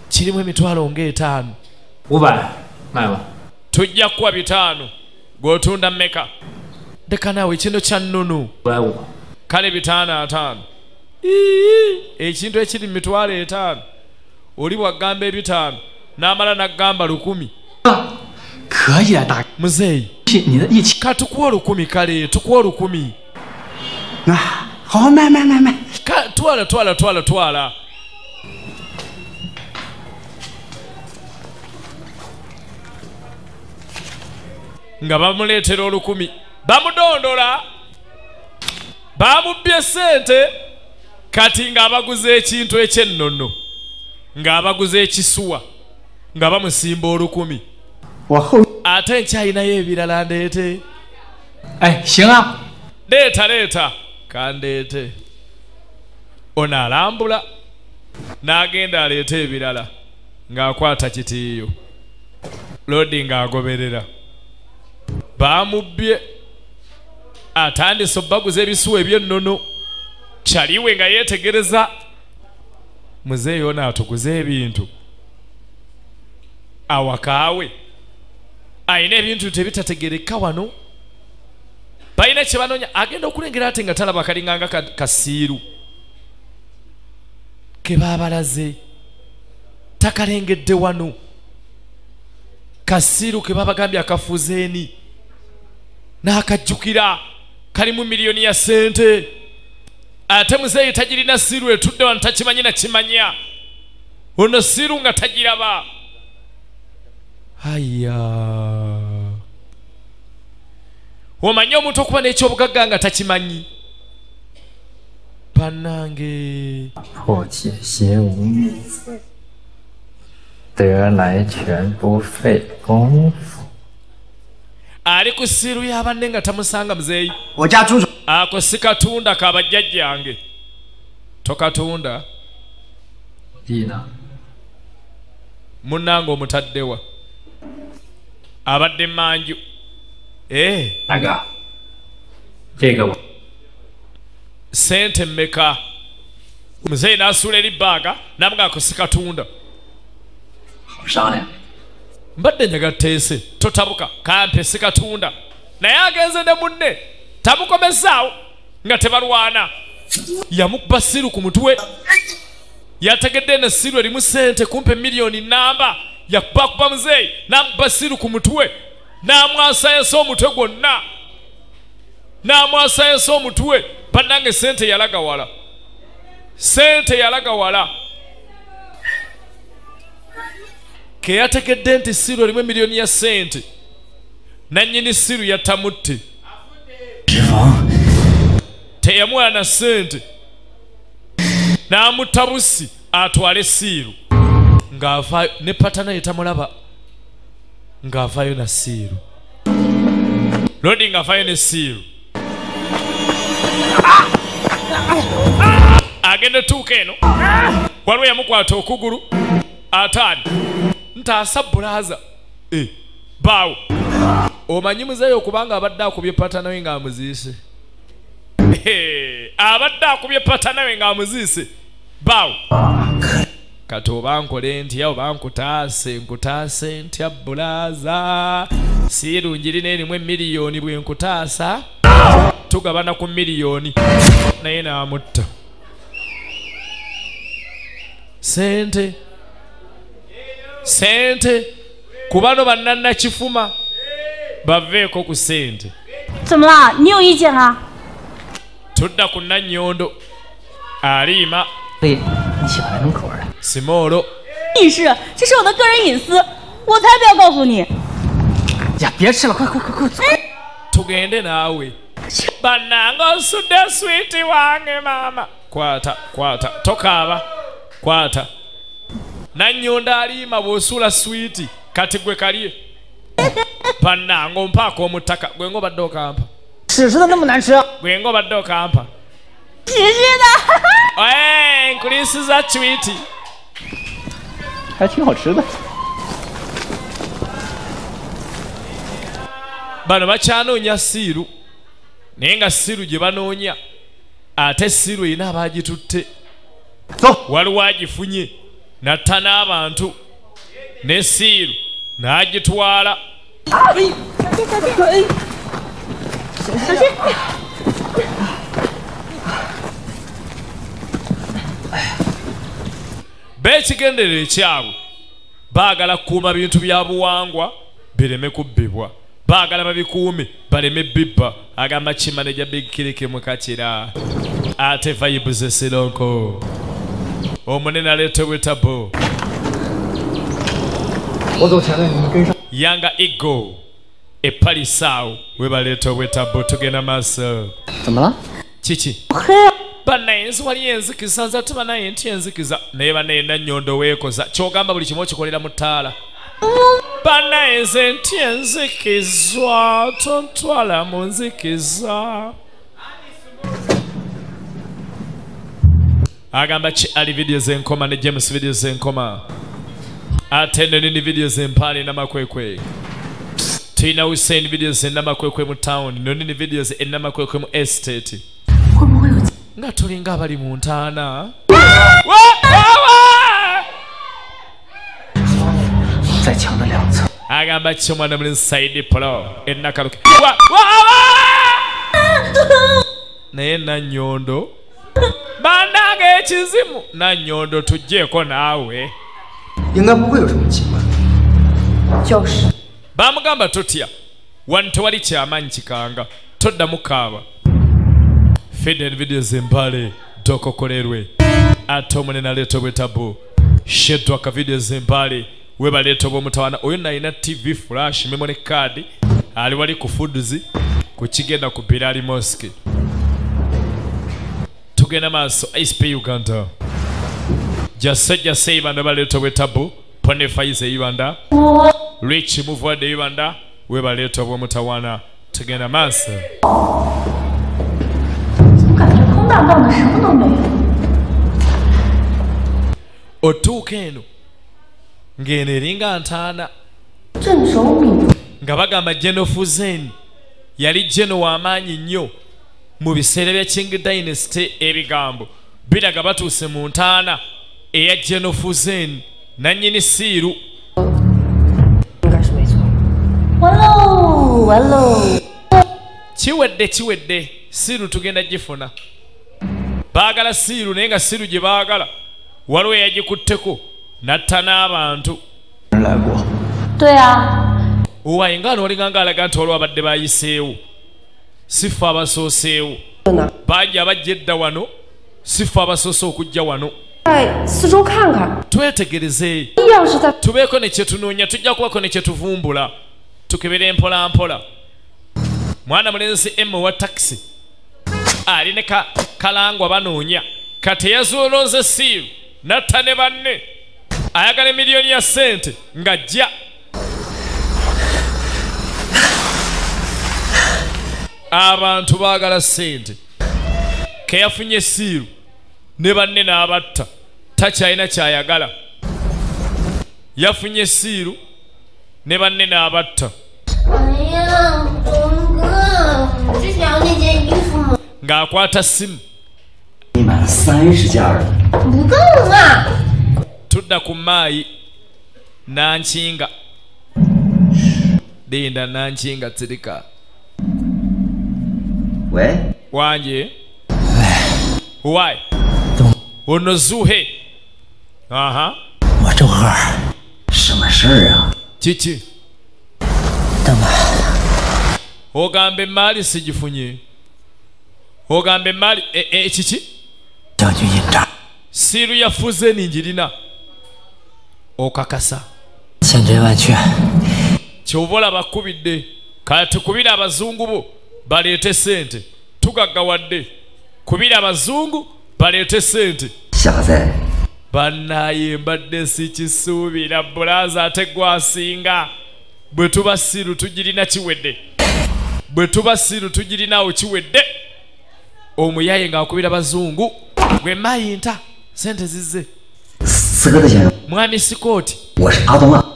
kirimu emitwalo ng'etaano. Tujja kuwa bitaano gw'otunda mmeka. Deka naawe kino kya nnono kale bitaano ataano. Ekintu ekiri mu mitwalo etaano oli bw'agamba ebitaano n'amala n'agamba lukumi. Muzeeyi ka tukuwa lukumi kale tukuwa lukumi. Twala twala twala twala. Nga bamuleetera olukumi bamudondola bamubbye ssente. Kati ng'abaguza ekintu eky'ennono ng'abaguza ekisuwa nga bamusimba olukumi. Ate nkyayinayo ebirala ndeete. Leeta leeta kandeete. Ono alambula n'agenda aleeta ebirala ng'akwata kitiyo loodi ng'agoberera. Baamubbye atandise obbaguza ebisuwa eby'ennono kyaliwe nga yeetegereza. Muzeeyi ono atuguza ebintu awakaawe alina ebintu tebitategereka wano balina kye banoonya agenda okulengera ate nga talaba kalinganga kasiiru ke baabalaze takalengedde wano. Kasiiru ke babagambye akafuzeeni n'akajjukira kalimu miliyoni ya ssente. Ate muzeeyi tagirina siiru etudde wano takimanyi nakimanya ono siiru nga tagiraba. Haya omanye omuntu okuba n'ekyobugagga nga takimanyi bannange. Ali ku siiru y'abanne nga tamusanga. Muzeeyi ako si katunda ka bajjajjange tokatunda munnange omutaddewa abadde manju. Eh aga tega sente meka. Muzeeyi n'asula eri baaga namuga akosikatunda mbadde njagateese totabuka kampe sikatunda naye agenze ne munne tamukomezaawo nga tebalwana yamubba siiru ku mutwe yategedde ne siiru erimu sente kumpe miliyoni namba yakuba kuba muzeeyi n'amubba siiru ku mutwe n'amwasaayasa omutwe gwonna n'amwasaayasa omutwe. Bannange sente yalaga wala sente yalaga wala ke yategedde nti siiru erimu miliyoni ya sente nannyini siiru yatamutte teyamwana sente n'amutabusi atwale siiru ng'avaayo ne patana yetamulaba ng'avaayo na siiru lodi ng'avaayo ne siiru agenda tuuka eno waliwo yamukwata okugulu ataani ntaasa bulaza baawo omanyi muzeeyi okubanga abadde akubye patana we ng'amuziise abadde akubye patana we ng'amuziise baawo Kato bankole ntya obankutase nkutase ntya bulaza siru njirine ni mwe miliyoni bwe nkutasa tugabana ku miliyoni naye na mutta sente sente kubano bananna chifuma baveko ku sente zamla niyo yijanga tudda kunna nyondo arima Simoro. 女士，这是我的个人隐私，我才不要告诉你。呀，别吃了，快快快快走。Tugende nawe. Banango suda sweet wange mama. Kwata kwata tokaba kwata. Nanyonda alima bosula sweet kati gwe kaliye. Banango mpako omutaka gwe ngoba doka ampa. 只是的那么难吃。Gwe ngoba doka ampa. 只是的。 哎，这里是啥水体？还挺好吃的。Bano bachanoonya siru, naye nga siru gye banoonya, ate siru erina abagitutte. Waliwo agifunye, n'atta n'abantu, ne siru n'agitwala. Bechigendere ekyabwe baagala kuuma bintu bya buwangwa bireme kubbibwa baagala babikuume baleme bibba agamba kimaneja bigkireke mukakira ate vibe ze sironko omunene aleetebwe tabo yanga ego epalisaawo we baleetebwe tabo tugenda maaso kiki Banaenzi wali enzikiza zatu banaye enti enzikiza naye banaenda nnyondo weekoza kyogamba buli kimu okikolera mutaala banaenzi enti enzikizwa tontwala mu nzikiza agamba ki ali vidiyo z'enkoma ne James vidiyo z'enkoma ate ne nini vidiyo z'empaale n'amakwekwe tuyina Hussein vidiyo z'ennamakwekwe mu town ne nini vidiyo z'ennamakwekwe mu estate nga tulinga abali mu ntaana agamba ki omwana muli nside polo ennakaluke naye nanyondo bannanga ekizimu nanyondo tugjeeko naawe bamugamba tutya wano tewali kyamaanyi kikanga toddamu kaaba Fidden videos in Bali, Doko Korerwe, Atomon and Aleto Wetabu, Shedwaka videos in Bali, Webaleto Mutana, Oyuna in a T V flash, memory card, Aliwari Kufuduzi, Kuchigenda Kupirari Mosque. Tugenamaso, Ice P Uganda. Just set your save and Webaleto Wetabu, Ponify is a Uganda, Rich Muvwa de Uganda, Webaleto Mutawana, Tugenamaso. 荡荡的什么都没有。Otuuka eno ng'eneringa ntaana. Nga bagamba Jeno Fuzen yali Jeno w'amaanyi nnyo mu biseera bya Qing Dynasty ebigambo biraga batuuse mu ntaana eya Jeno Fuzen nannyini siiru. Kiwedde kiwedde siiru tugenda gifuna. Bagala siru nenga siru je bagala walo yajikutteko natta n'abantu lagwa toya uwa ingano walinganga alaga nti olwa badde bayiseewo sifa abasooseewo baje abajjedda wano sifa abasoose okujja wano twetegereze tubeeko ne kye tunoonya tujja kubako ne kye tuvumbula tukebere mpola mpola mwana mulenzi emu wa takisi alina ka kalangwa banoonya kati yazuulo nze siiru natta ne banne ayagala miliyoni ya ssente ng'ajja abantu baagala ssente ke yafunye siiru ne banne n'abatta takyalina kyayagala yafunye siiru ne banne n'abatta ng'akwata ssimu 你满三十家了，不够啊！ tudda ku maayi nankinga denda nankinga tsirika we wanje why ono zuhe aha watoka samashara chichi tama ogambe mali sijifunye ogambe mali e e chichi tajuyita siru yafuze ninjirina okakasa sendewaje chovola bakubide kati kubira abazungu bo balete sente tugagawadde kubira abazungu balete sente shaze banaye mbadde si kisubira braza tegwasinga bwe tuba siru tujirina kiwedde bwe tuba siru tujirina okiwedde omuyaye nga kubira abazungu gwe mayinta sente zize Mwami Sikoti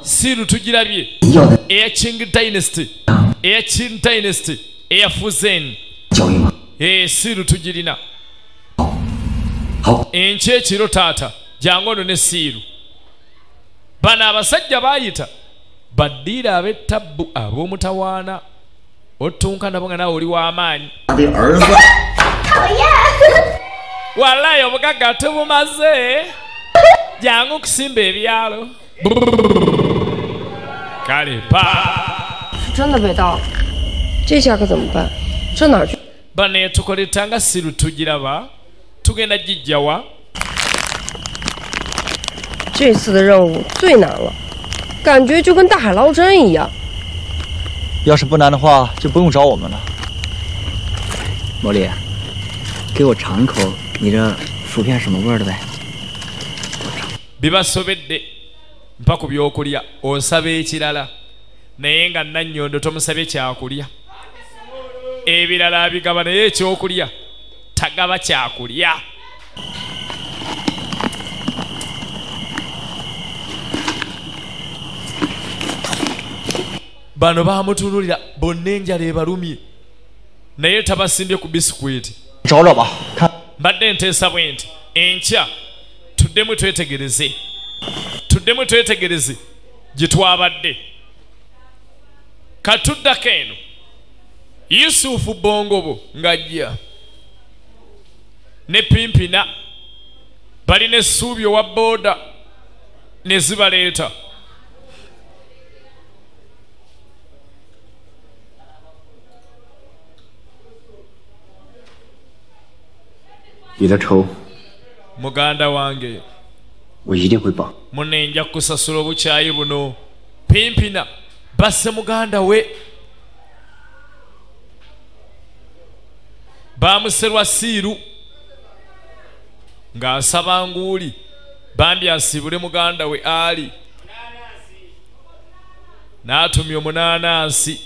Siru tujirabye Eya Qing Dynasty Eya Qing Dynasty Eya Fuzen Eya Siru tujirina Enche ekiro tata Jangono ne Siru Bana abasajja bayita Badira abetabu abomutawana Otunka nabonga nawe oli w'amaanyi Wallahi obugagga tebumaze Jangu kusimba ebyalo Kale pa Tanda bedao Jisha ka zomba Tanda ju Bane tukoletanga siru tujiraba Tugenda jijjawa Jisi de renwu zui nan la Ganjue ju gen dahai lao zhen yiyang Yaoshi bu nan de hua ju bu yong zhao wo men la Mo li Ge wo chang kou ni de fu pian shenme wei de bai Biba sobedde mpaka byokulya onsabe ekirala naye nga Nnannyondo tomusabe kyakulya ebirala abigaba naye ekyokulya tagaba kyakulya bano bamutunulira bonna enjala ebalumye naye tabasimbye ku bisikwiti joloba mbadde nteesa bwe nti enkya Tudemu twetegereze Tudemu twetegereze Jitwabadde Katudda keno Yusufu Bongobo Ngajia Ne pimpina Bali ne subyo wa boda Ne zibaleta Ida chou Muganda wange Mune nja kusasula obukyayi buno Pimpina Basse muganda we Bamuserwa Siru Ng'asaba nguuli Bambi asibule muganda we ali N'atumya omunaanansi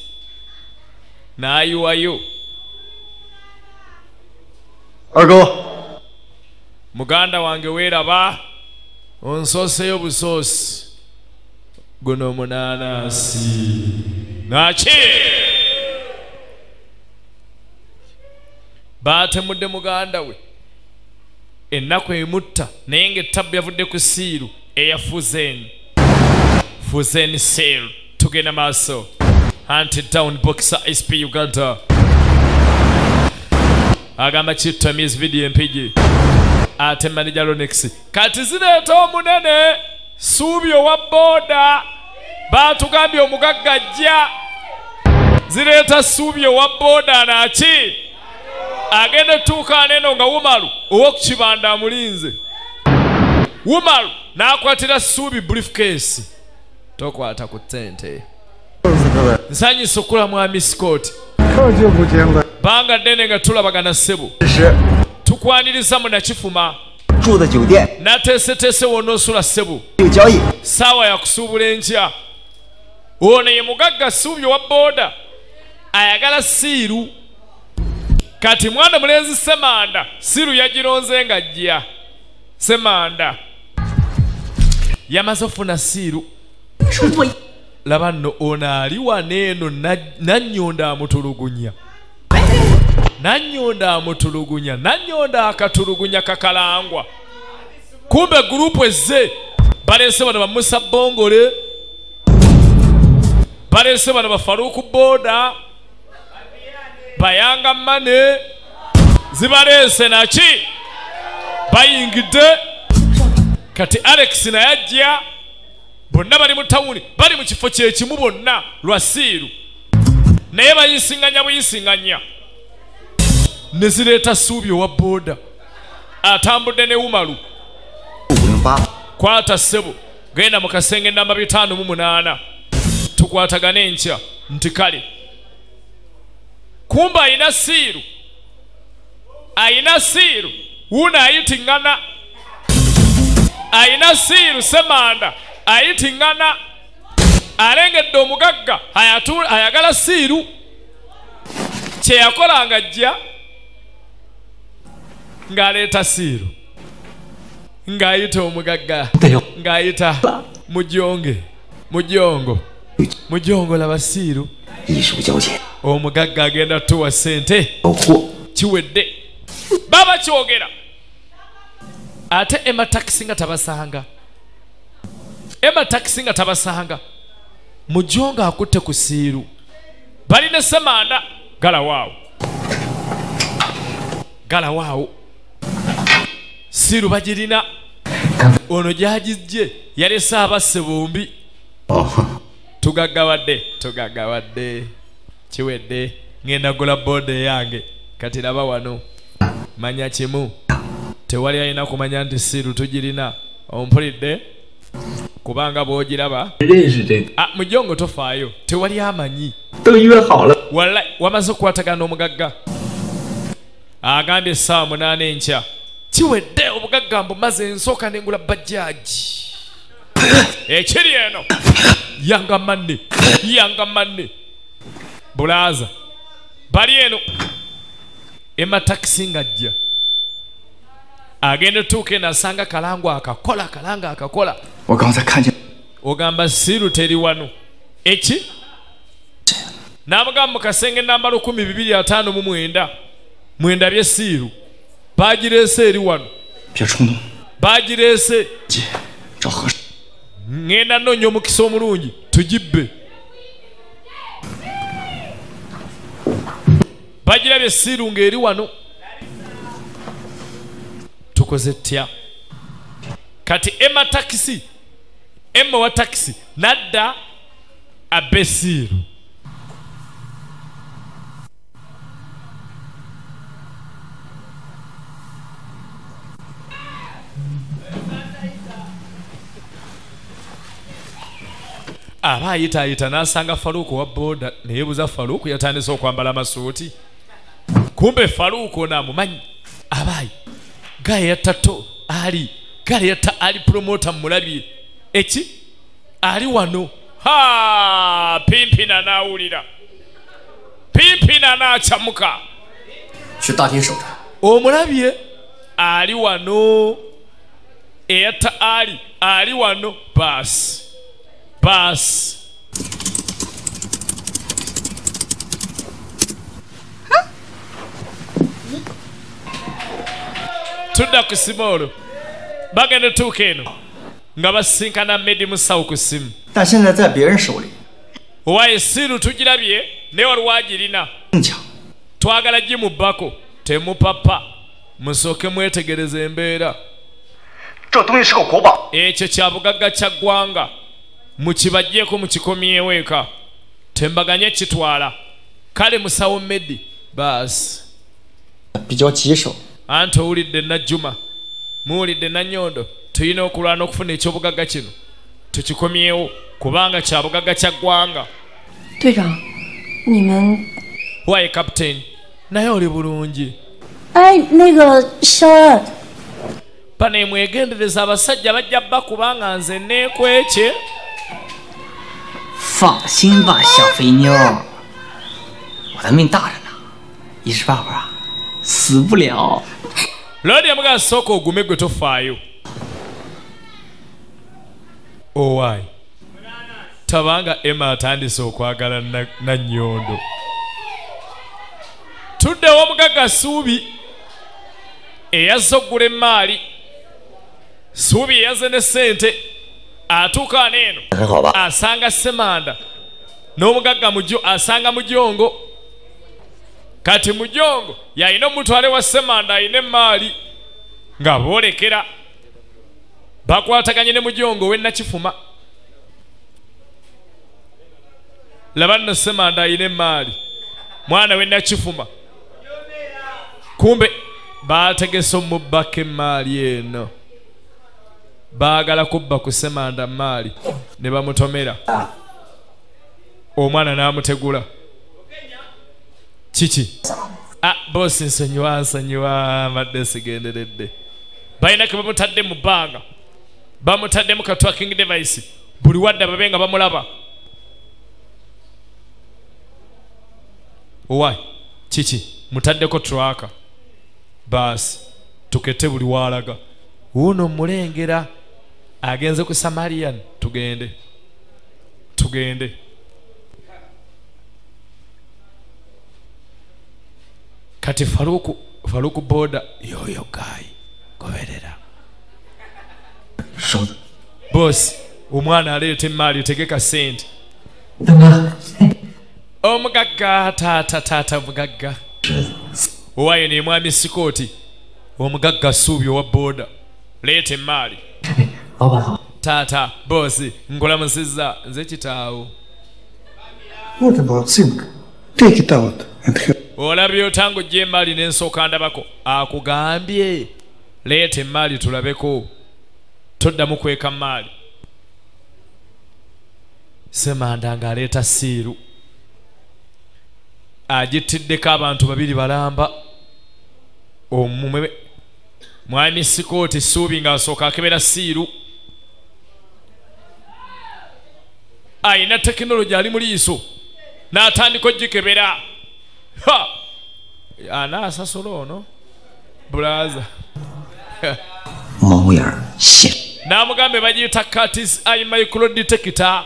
N'ayiwayo Argo Muganda wange weeraba onsoseyo busoosi guno omunaanansi naki baatemudde muganda we ennaku emutta naye ng'ettabu yavudde ku siiru eya Fuzen Fuzen Sale tugenda maaso Huntington Boxer I C E P Uganda agamba kitto Miss Video empigi Ate manager Ronex Kati zileeta omunene Subi owa boda Batugambye omugagga ajja Zileeta subi owa boda naki Agende tuuka neno nga Umaru ow'okukibanda amulinze Umaru n'akwatira subi briefcase Tokwata ku ttente Nsanyi sukula mwami Scott Banga ddene nga tulabagana ssebo Tukwaniriza mu nakifuma nateeseteese w'onoosula ssebo saawa yakusuubula enkya ono ye mugagga Ssuubi owa booda ayagala Siiru kati mwana mulenzi Semanda Siiru yagironze nga ajja Semanda yamaze ofuna Siiru laba nno ono ali wano eno Nnannyondo amutulugunya Nnannyondo amutulugunya Nnannyondo akatulugunya kakalangwa kumbe gurupu ezze Barese bano ba Musa Bongole, barese bano ba Faruku Boda, Bayanga Mane, zibarese nachi, bayingide, kati Alex na yajia, bonna bali mu tawuni, bali mu kifo kyekimu bonna lwasiru, naye bayisinganya buyisinganya, nezireta subi wa boda, atambudde ne umalu. Kwata sebo genda mukasenge namba bitano mu munana tukwatagane ncha ntikali kumba ina siru aina siru una ayitingana aina siru semanda ayitingana alengedde omugagga ayatu ayagala siru kye yakolanga jja ngaleta siru Ngaita omugagga ngaita mujonge mujongo mujongo labasiru omugagga agenda tuwa sente kiwedde baba kyogera ate ema taxi nga tabasanga ema taxi nga tabasanga mujonga akutte ku siiru balina semanda galawaawo galawaawo Siru bajirina ono jajije yalese abasebombi tugagawadde tugagawadde kiwedde ngenda gola bode yange kati laba wano manya kimu tewali alina kumanya nti siru tujirina ompulidde kubanga bwogiraba ah mujongo tofaayo tewali amanyi wala wamaze kukwatagana omugagga agambye saa munaana enkya Chiwedde obugagambo maze ensoka nengula bajaji Ekiri eno Yanga manne Yanga manne Bulaza Bali eno Ema taxi ngajja Agende tuke nasanga kalangwa akakola kalanga akakola Oganza kanje Ogamba siru teri wano Echi Namugamba kasenge namba lukumi bibiri ya tano mumuenda Muenda bye siru Bajirese eri wano Bajirese Ngenda nonyo mukisa omulungi tujibbe Bagirabye siru ngeri wano Tukoze tya Kati ema taxi Ema wa taxi Nadda Abe siru Aba ayita ayita nasanga Faruku wa boda neyebuza Faruku yatandise okwambala amasuuti kumbe Faruku ono amumanyi abayi gaye yatato ali gaye yata ali promota mulabye eki ali wano ha pimpina naawulira pimpina naacamuka omulabye ali wano eyata ali ali wano baasi Pass. Huh? Tunda kusimoro. Bagende tukeno. Ngabasinkana na medi musawu kusimu. Ta shenza zai biren sholi. Wae siru tujirabye ne waruwajirina. Nja. Twagala jimu bako temu papa. Musoke mwetegereze embeera. Cho tongi shiko koba. Eche kyabugagga kya ggwanga. Mukibajjeeko mukikomyeweeka tembaganye kitwala kale musawo medi baasi anti owulidde Najjuma muwulidde Nanyondo tulina okulwana okufuna ekyobugagga kino tukikomyewo kubanga kya bugagga kya ggwanga waye kapitaani naye oli bulungi bane mwegendereza abasajja bajja bba kubanga nze neekwekye Lodi mga soko gume gwe tofaayo Owai Tabanga ema atandise okwagala na, na nyondo Tudde w'omugagga Suubi Eyazze okugula emmaali Suubi yazze ne ssente atuka neno asanga semanda n'omugagga mujo asanga mujongo kati mujongo yayina omutwale wa semanda ayina emaali nga boolekera bakwataganye ne mujongo wennakifuma laba nno semanda ayina emaali mwana wennakifuma kumbe baategesa omubbaka emaali eno baagala kubba ku semanda maali ne bamutomera omwana n'amutegula kiki ah bossi nsonyiwa nsonyiwa mbadde sigenderedde balina ke bamutadde mu bbanga bamutadde mu ka tracking device buli wadde babenga bamulaba owa kiki mutaddeko traka baasi tukete buli waalaga wuno mulengera agenze ku Samarian tugende tugende kati faruku faruku boda yoyo kai goberera boss umwana alete mali tegeka sente omugagga tata tata mugagga uwaye ni mwami sikoti omugagga subi wa boda lete mali tata boss ngola musiza nze kitaawo what about sink take it out and help. Olabye otango jemali n'ensoka ndabako akugambye leeta emmali tulabeko toddamu kweka maali semanda ng'aleeta siiru agitiddeko abantu babiri balamba omume mwami sikooti suubi ng'asooka akebera siiru ayina tekinologi ali mu liiso n'atandika ogikebera ha ana asasolo no brother oh yeah shit namugambe bajita cutis I micro detector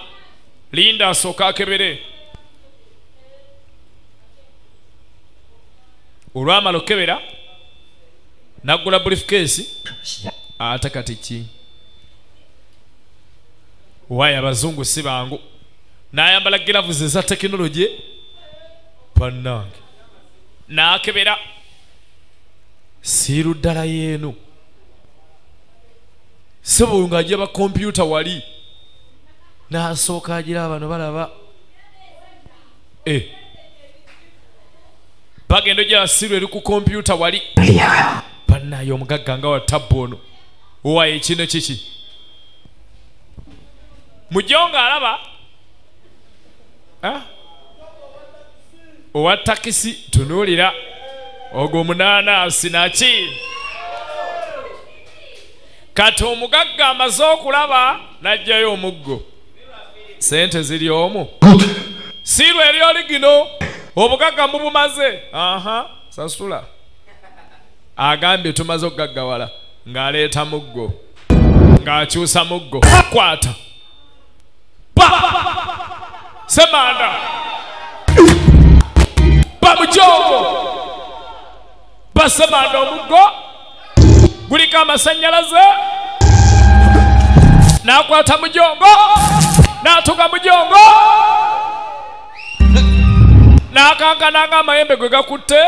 linda soka kebere urama lokebera nagula briefcase atakatichi waya bazungu sibangu nayambala gloves za technology pannange naakebera siiru ddala yeenu sebo ng'ajja ba kompyuta wali n'asooka agira bano balaba e bagenda ogya siiru eri ku kompyuta wali bannayo omugagga nga watabbu ono owaye kino kiki mujjo ng'alaba owa takisi tunulira ogwo munaana sinaki kati omugagga amaze okulaba najjayo omuggo sente ziri omu siiru eryoligino obugagga mubumaze aha sasula agambye tumaze okugaggawala ng'aleeta muggo ng'akyusa muggo kwata semanda bamujongo basemanda omuggo guliko amasanyalaze nakwata mujongo natuga mujongo nakankananga amayembe gwe gakutte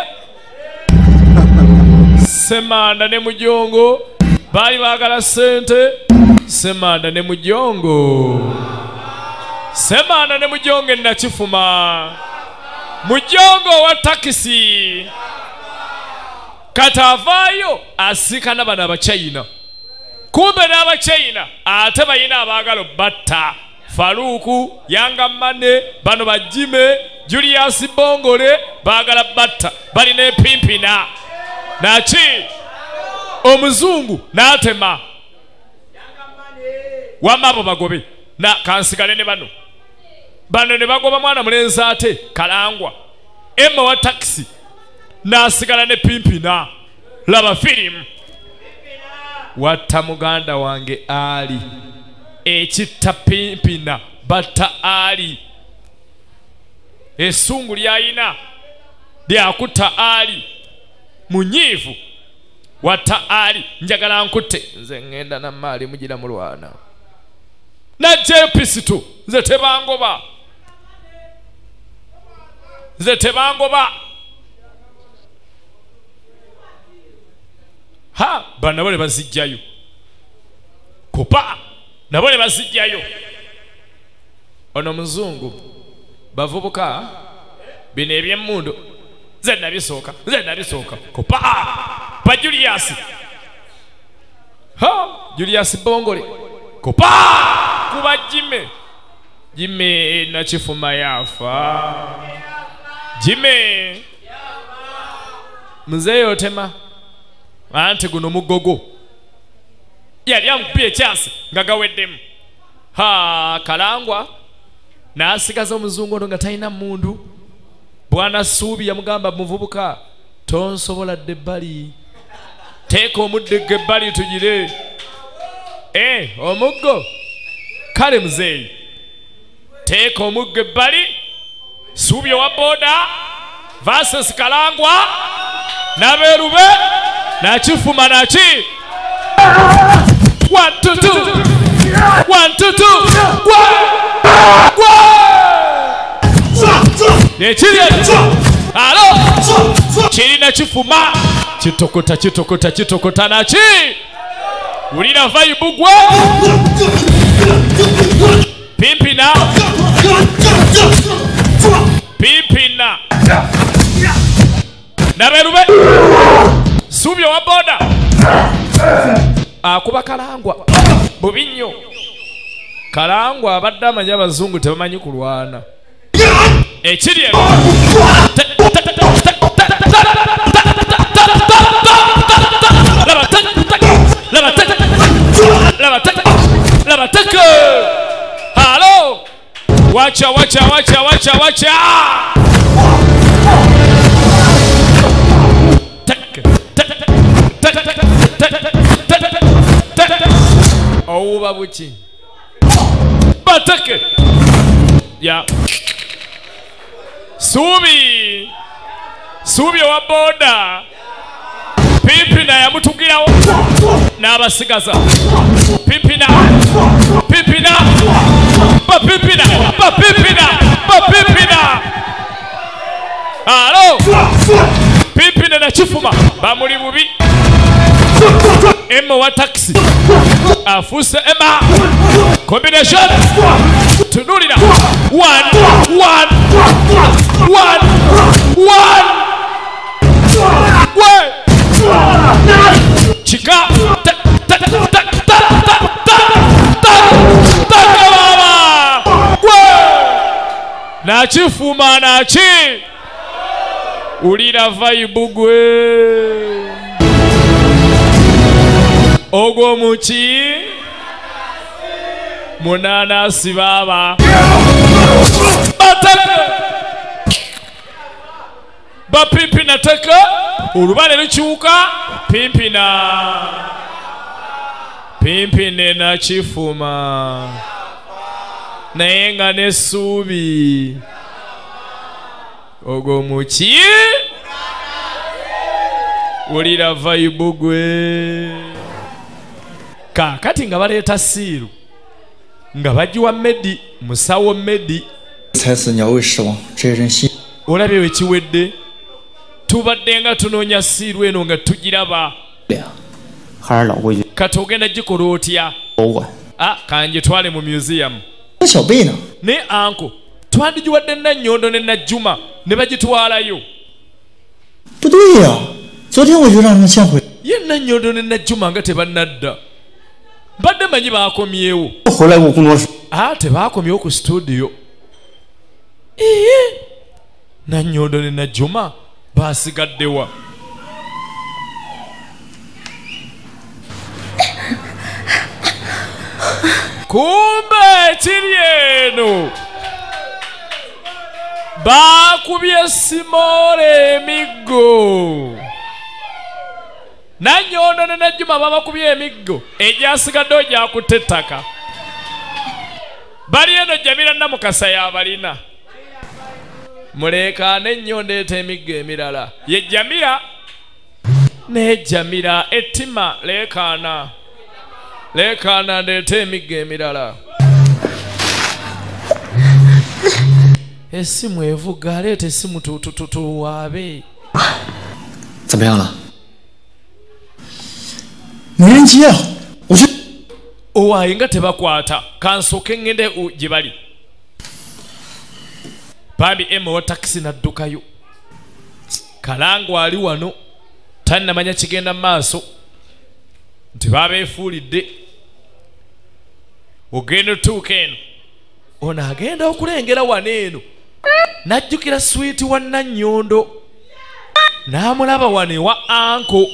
semanda ne mujongo baali baagala ssente semanda ne mujongo semanda ne mujongo ennakifuma mujongo wa takisi katavaayo asikana bano abachina kumbe n'abachina ate bayina abaagala batta Faruku Yanga Mane bano bajime Julius Bongole baagala batta balina epimpina naki omuzungu n'atema wamabo bagobe na kansigale ne bano bano ne bagoba mwana mulenzi ate Kalangwa Emma wa taxi nasigala ne pimpina laba firimu watta muganda wange ali ekitta pimpina batta ali essungu lyayina lyakutta ali munyiivu watta ali njagala nkutte nze ngenda na maali mugira mulwana na J P C tu ze tebangoba ze tebangoba ha bana bale bazijjayo kopa na bale bazijjayo ono muzungu bavubuka bino ebyemmundo ze nabisoka ze nabisoka kopa pa Julius ha Julius Bongole kopa kuba Jimmy Jimmy nachifuma yafa Jimmy mzee otema ante guno mugogo yali ampie chance ngagaweddemu ha Kalangwa nasigaza omuzungu ndonga taina mundu bwana Subi yamugamba muvubuka tonsobola debali teko omudde gebali tujire eh omuggo kale mzee teko omuggo gebali Subi wa boda versus Kalangwa naberube nachifuma nachi one two two one two two one chiri nachifuma chitokota chitokota chitokota nachi ulina vibe gwe pimpina pimpina naberube Subi wa boda akuba Kalangwa bubinyo Kalangwa abadde amanyi abazungu tebamanyi kulwana ekiri halo wacha wacha wacha wacha wacha oh, babuchi. Batake. Ya. Subi. Subi wa boda. Pipina ya mutugira. Na abasigaza. Pipina. Pipina. Ba pipina. Ba pipina. Ba pipina. Halo. Pipina na chifuma. Bamuli bubi. Emma wa taxi afusa Emma combination tunulira one one one one we chika ta ta ta ta ta ta baba we na chifuma na chi ulira vibe gwe Ogo muchi munana sibaba Bapimpina teke urubale luchuka pimpina pimpine na chifuma naye nga ne Subi ogo muchi ulira vibe gwe kakati nga baleta siru nga bajiwa medi musawo medi olabe wekiwedde tubadde nga tunonya siru eno nga tugiraba kati ogenda gikola otya kanje twale mu museum ne anko twandigiwadde Nanyondo ne Najjuma ne bagitwalayo ye Nanyondo ne Najjuma nga tebanadda Bade manyi bakomyewo. Okola kuno. Ah tebakomyewo ku studio. Eh. Nanyondo ne Najjuma basigaddewa. Kumbe chirieno. Bakubye simore migo. Nanyondo ne Najjuma babakubye emiggo egyasigadde ogyakutettaka bali eno Jamira Namukasa y'abalina muleekaana ennyo ndeeta emiggo emirala ye Jamira ne Jamira ettima leekaana leekaana ndeeta emiggo emirala esimu evuga leta esimu tu tu tu tu wabe. 怎么样了？没人接啊！我去。我啊，应该提把瓜他，看手机那点有几把哩。爸比 M 我 taxi 那堵开哟。Kalangu wali wano tana manya chigenda maso tibabe fuli de ugendo tu kenu ona agenda okulengera waneno najjukira sweet wanna nyondo namulaba wane wa anko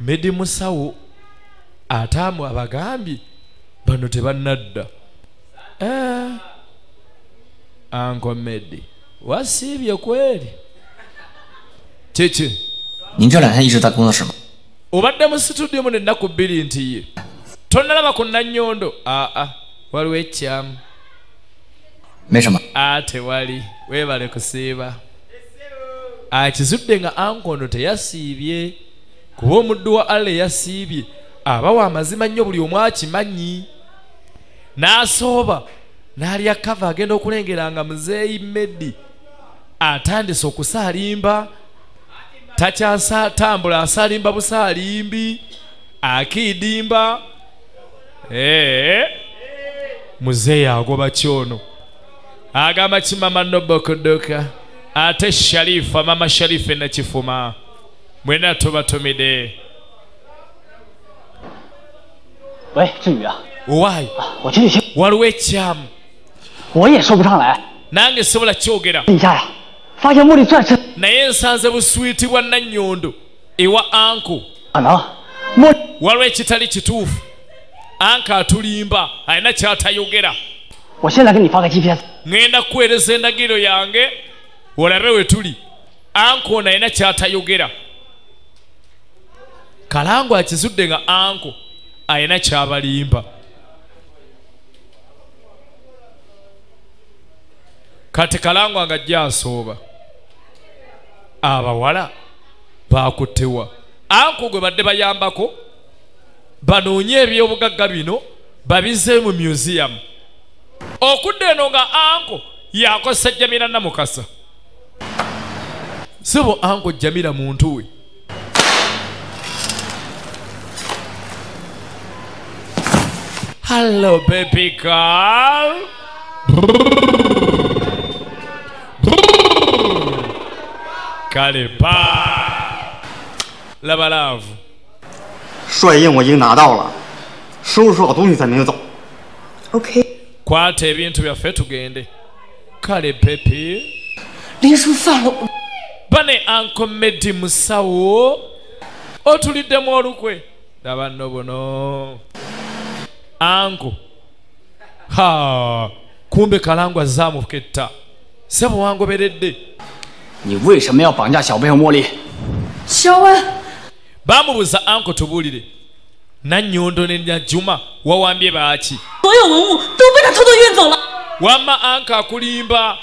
medi musawo atamu abagambi bano tebannadda eh anko medi Wasi vya kweli. Cheche. Ninjola hai ijo takuna shima. Obadde mu studio mune nakubiri nti ye. Tonalaba kuna nyondo. Ah ah. Waliwe cham. Meshama. Ate wali. Webale kusiba. Achizudde nga ankono te yasibye. Kuba omuddu wa ale yasibye. Abawa amazima nnyo buli omu akimanyi. N'asooba. N'alya kava agenda okulengera nga muzeeyi Meddi. Atandise okusaalimba takyatambula asaalimba busaalimbi akiidimba muzeeyi agoba kyono agamba kimama nobokodoka ate Sharifa mama Sharifa nakifuma mwena tubatumide wayi waliwo ekyamu 我也说不上来。nange sobola kyogera. Naye nsanze buswiti bwa Nannyondo ewa anko. Waliwo ekitali kituufu. Anko atulimba alina ky'atayogera. Ngenda kukuweereza endagiro yange olabe we tuli. Anko ono alina ky'atayogera. Kalangu akizudde nga anko alina ky'abalimba. Kati Kalangu angajja asooba abawala baakuttewa anko gwe badde bayambako banoonye ebyobugagga bino babize mu museum okudda eno nga anko yakose Jamira Namukasa sibo anko Jamira muntu we hello baby girl Kale pa Lava Love 帅印我已经拿到了收拾好东西才能走 OK 快点别别别出给你 Kale Pepe 林叔放了 Bane anko medi musawo Otulide morukwe Daba nobono Anko Ha Kumbe Kalangu azamu keta Sebo wangu bedede 你为什么要绑架小贝和茉莉？肖恩，巴姆布萨安可出不里的，那牛顿人家舅妈，我完别把起。所有文物都被他偷偷运走了。我妈安卡库里巴，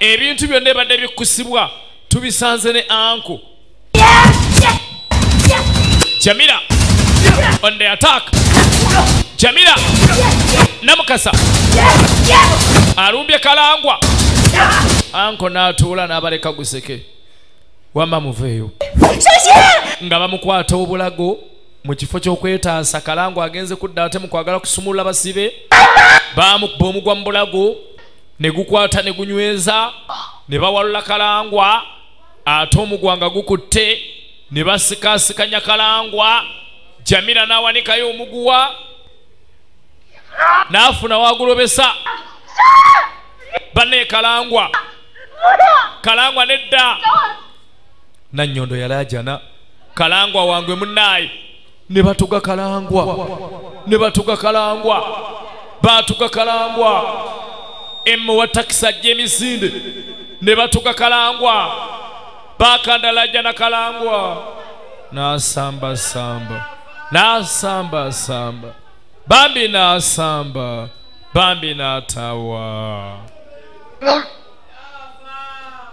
那边这边那边那边库西布啊，这边三十的安库。Jamira, on the attack. Jamira, Namukasa, Arumbe Kalangwa. Anko n'atuula n'abaleka guseke wamma muveeyo nga bamukwata obulago mu kifo ky'okwetaasa Kalangu agenze kudda ate mu kwagala kusumulula basibe bamugwa mu bulago ne gukwata ne gunyweza ne bawalula Kalangwa ate omugwa nga gukutte ne basikasikanya Kalangwa Jamira n'awanikayo omuguwa n'afuna wagulobesa Bane Kalangwa Kalangwa nedda Nannyondo yalajana Kalangwa wangwe munnaye ne batuga Kalangwa ne batuga Kalangwa batuga Kalangwa emmo watakisa jemisinde ne batuga Kalangwa bakandalajana Kalangwa na samba samba na samba samba bambi na samba bambi na tawa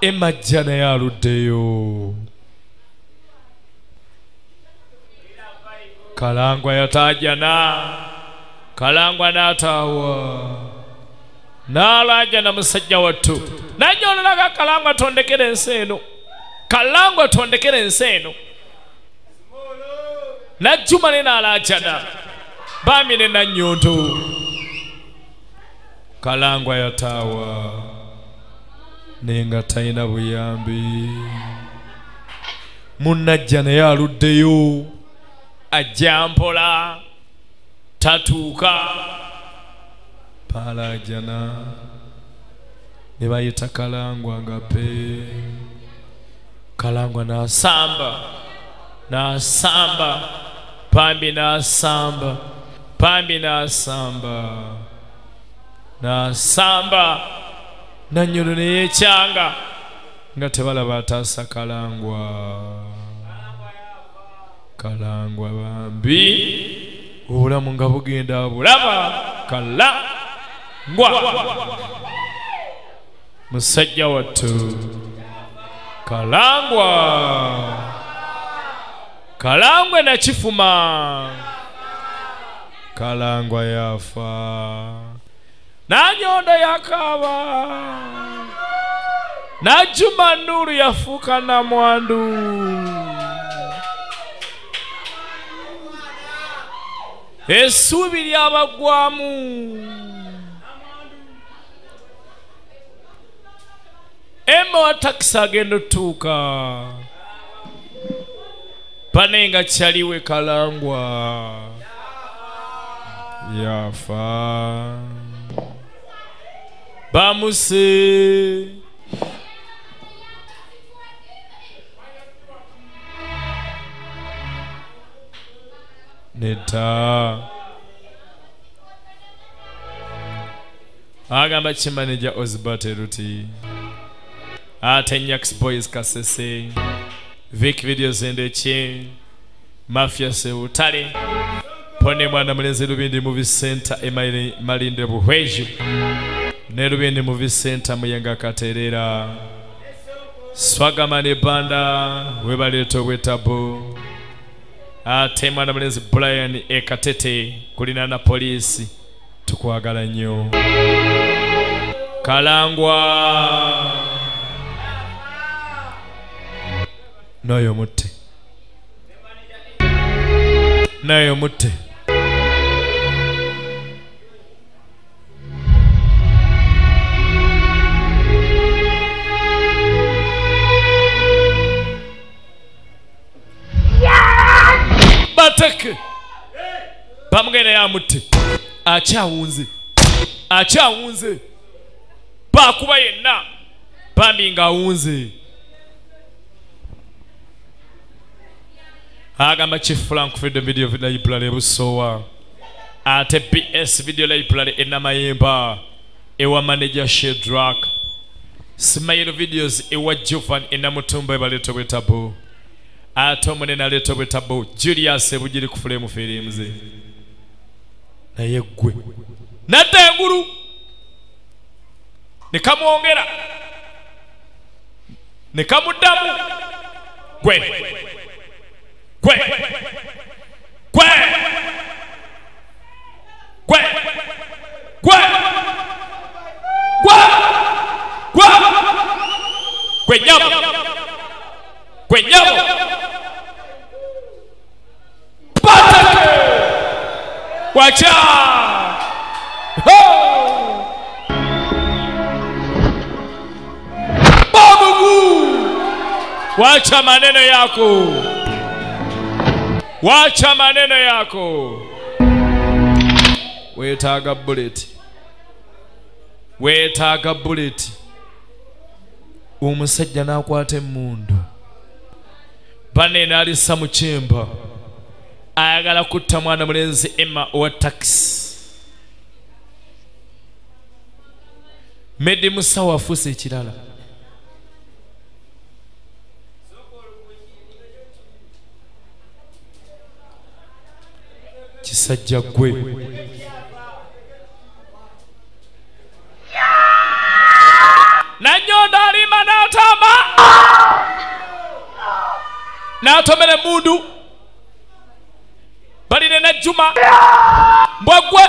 Emajjana yaluddeyo Kalangwa yatajana Kalangwa natawa Nalaja na musajja watu Naja onalaga kalangwa tondekere nseno Kalangwa tondekere nseno Najuma nina alajana Bami nina nyundu Kalangwa yatawa Nenga taina buyambi Munajana ya ludeyo Ajampola Tatuka Pala jana Niba yita kalangwa ngape Kalangwa na samba Na samba Pambi na samba Pambi na samba Na samba Na nyuru ni yechanga Ngate wala batasa kalangwa Kalangwa bambi Ula munga bugenda bulaba Kalangwa Ngwa Musajja watu Kalangwa Kalangwa na chifuma Kalangwa yafa Nanyondo yakaba Najuma nuru yafuka na mwandu Esubi lyaba gwamu Ema watakisa agendo tuka Panenga chaliwe kalangwa Yafa Bamuse Neta Agamba chimaneja Ozbate ruti Atenyax boys kasese Vic videos in the chain Mafia se utali Pone mwana mlezi Lubindi Movie Center Emaili Malinde Buhweju Ne Lubindi Movie Center Muyanga Katerera Swaga mani banda Webaleto wetabu Ate mwana mlezi Brian Ekatete Kulina na polisi Tukuagala nyo Kalangwa Nayo mute Nayo mute Bateke Pamgene ya mute Acha unze Acha unze Bakuba yena Paminga unze Agama Chief Frank for the video for the play Busoa at P S video lay play in Namayemba. Ewa manager Shedrack Smile videos Ewa Jovan in Namutumba by Little Wetabu. Atom in a little wetabu. Julia said we did a flame of films. Nayegwe Nata Guru Nikamongera Nikamudamu Gwen. Kwe Kwe Kwe Kwe Kwe Kwe Kwe nyabo Kwe nyabo Batake Kwacha Babugu Wacha maneno yako Wacha maneno yako Wetaga bullet Wetaga bullet Umusajja nakwate mundu Banena alisa mu chimba Ayagala kutta mwana mulenzi Emma wa taxi Medi musawa fuse ekirala Chisajja gwe Nanyoda alima natama Natomele mundu Balire na juma Mbwagwe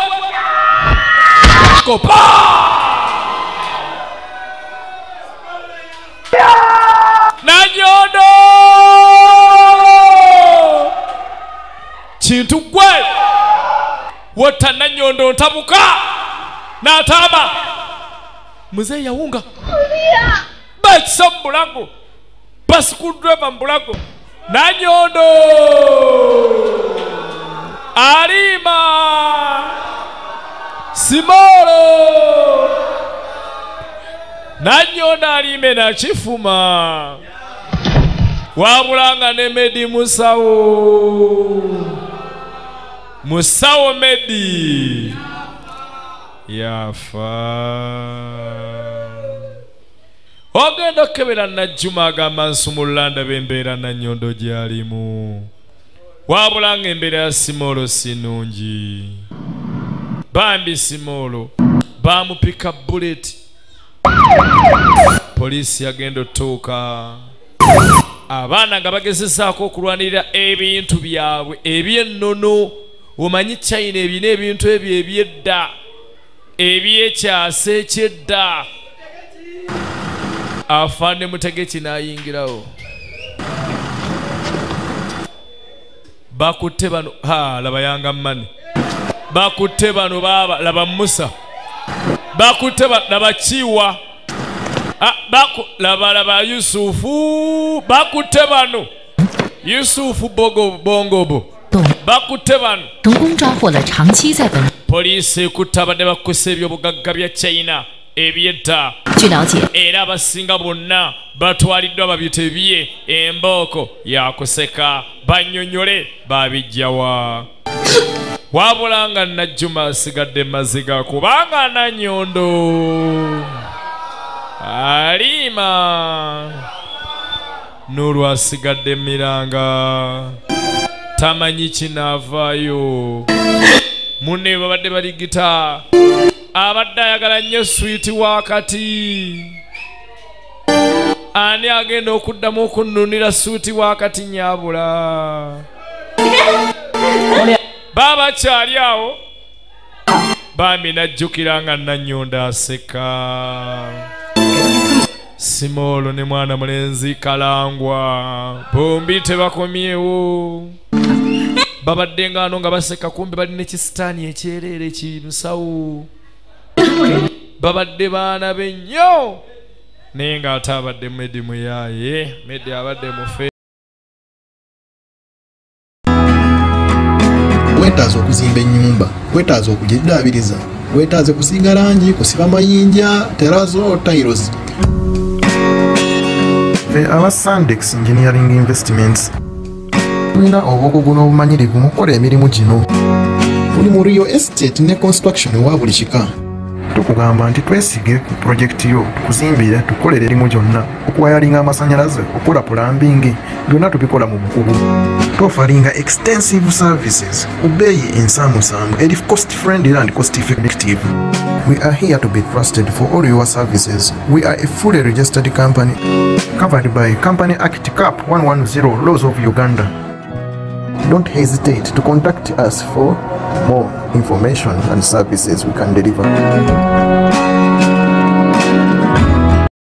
Kopa Nanyodo Chintu kwe Wata nanyodo ntabuka Nataba Mzee ya unga Batsa mbulango Basikudweba mbulango Nanyodo Arima Simoro Nanyoda alime na chifuma Wabulanga ne medi musao Musao medi Yafa Ogendo kebera na juma gama nsumulanda bembera na nyondo jalimu Wabulanga embera simolo sinunji Bambi simolo Bamu pika bullet Polisi agendo toka Abana ngabagezesa okulwanirira ebintu byabwe ebyennono omanyi China ebine ebintu ebye ebyedda ebyekyasa ekyedda Afande Mutegeki n'ayingirawo Bakutte bano ha laba Yanga mmane Bakutte bano baba laba Musa Bakutte nabachiwa Baku labalaba Yusufu Bakutte bano Yusufu bogo bongobo Bakutte bano Polisi kutabadde bakusse ebyobugagga bya China ebyetta era abasinga bonna batwaliddwa babitebiye emboko yakuseka bannyonnyole babijjawa Wabulanga Najuma asigadde maziga kubanga nanyondo Alima Nuru asigadde miranga Tamanyi kinavaayo Munne babadde bali gita Abadde ayagala nnyo sweet wakati Ani agenda okuddamu okunnunira sweet wakati nyabula Baba chaliao Bami najukiranga nanyonda aseka Simolo ni mwana mulenzi kalangwa Bombi tebakomyewo Baba denga anonga baseka kumbe bali nechistani echelele chimsau Baba debana benyo Nenga atabadde medimu yaye Medi abadde mufe Wetaaze okuzimba ennyumba, wetaaze okugidaabiriza, wetaaze kusiiga langi, kusiba mayinja, terazo, tiles. Ffe aba SANDEX Engineering Investments tulina obukugu n'obumanyirivu mu kukola emirimu gino. Tuli mu real estate ne construction wa buli kika. Tukugamba nti twesige ku pulojekiti yo tukuzimbira tukolere erimu gyonna okuwayalinga amasannyalaze okukola pulambingi byonna tubikola mu bukugu tofalinga extensive services obbeeyi ensaamusaamu eri cost friendly and cost effective we are here to be trusted for all your services we are a fully registered company covered by Company Act Cap one ten laws of Uganda don't hesitate to contact us for more information and services we can deliver.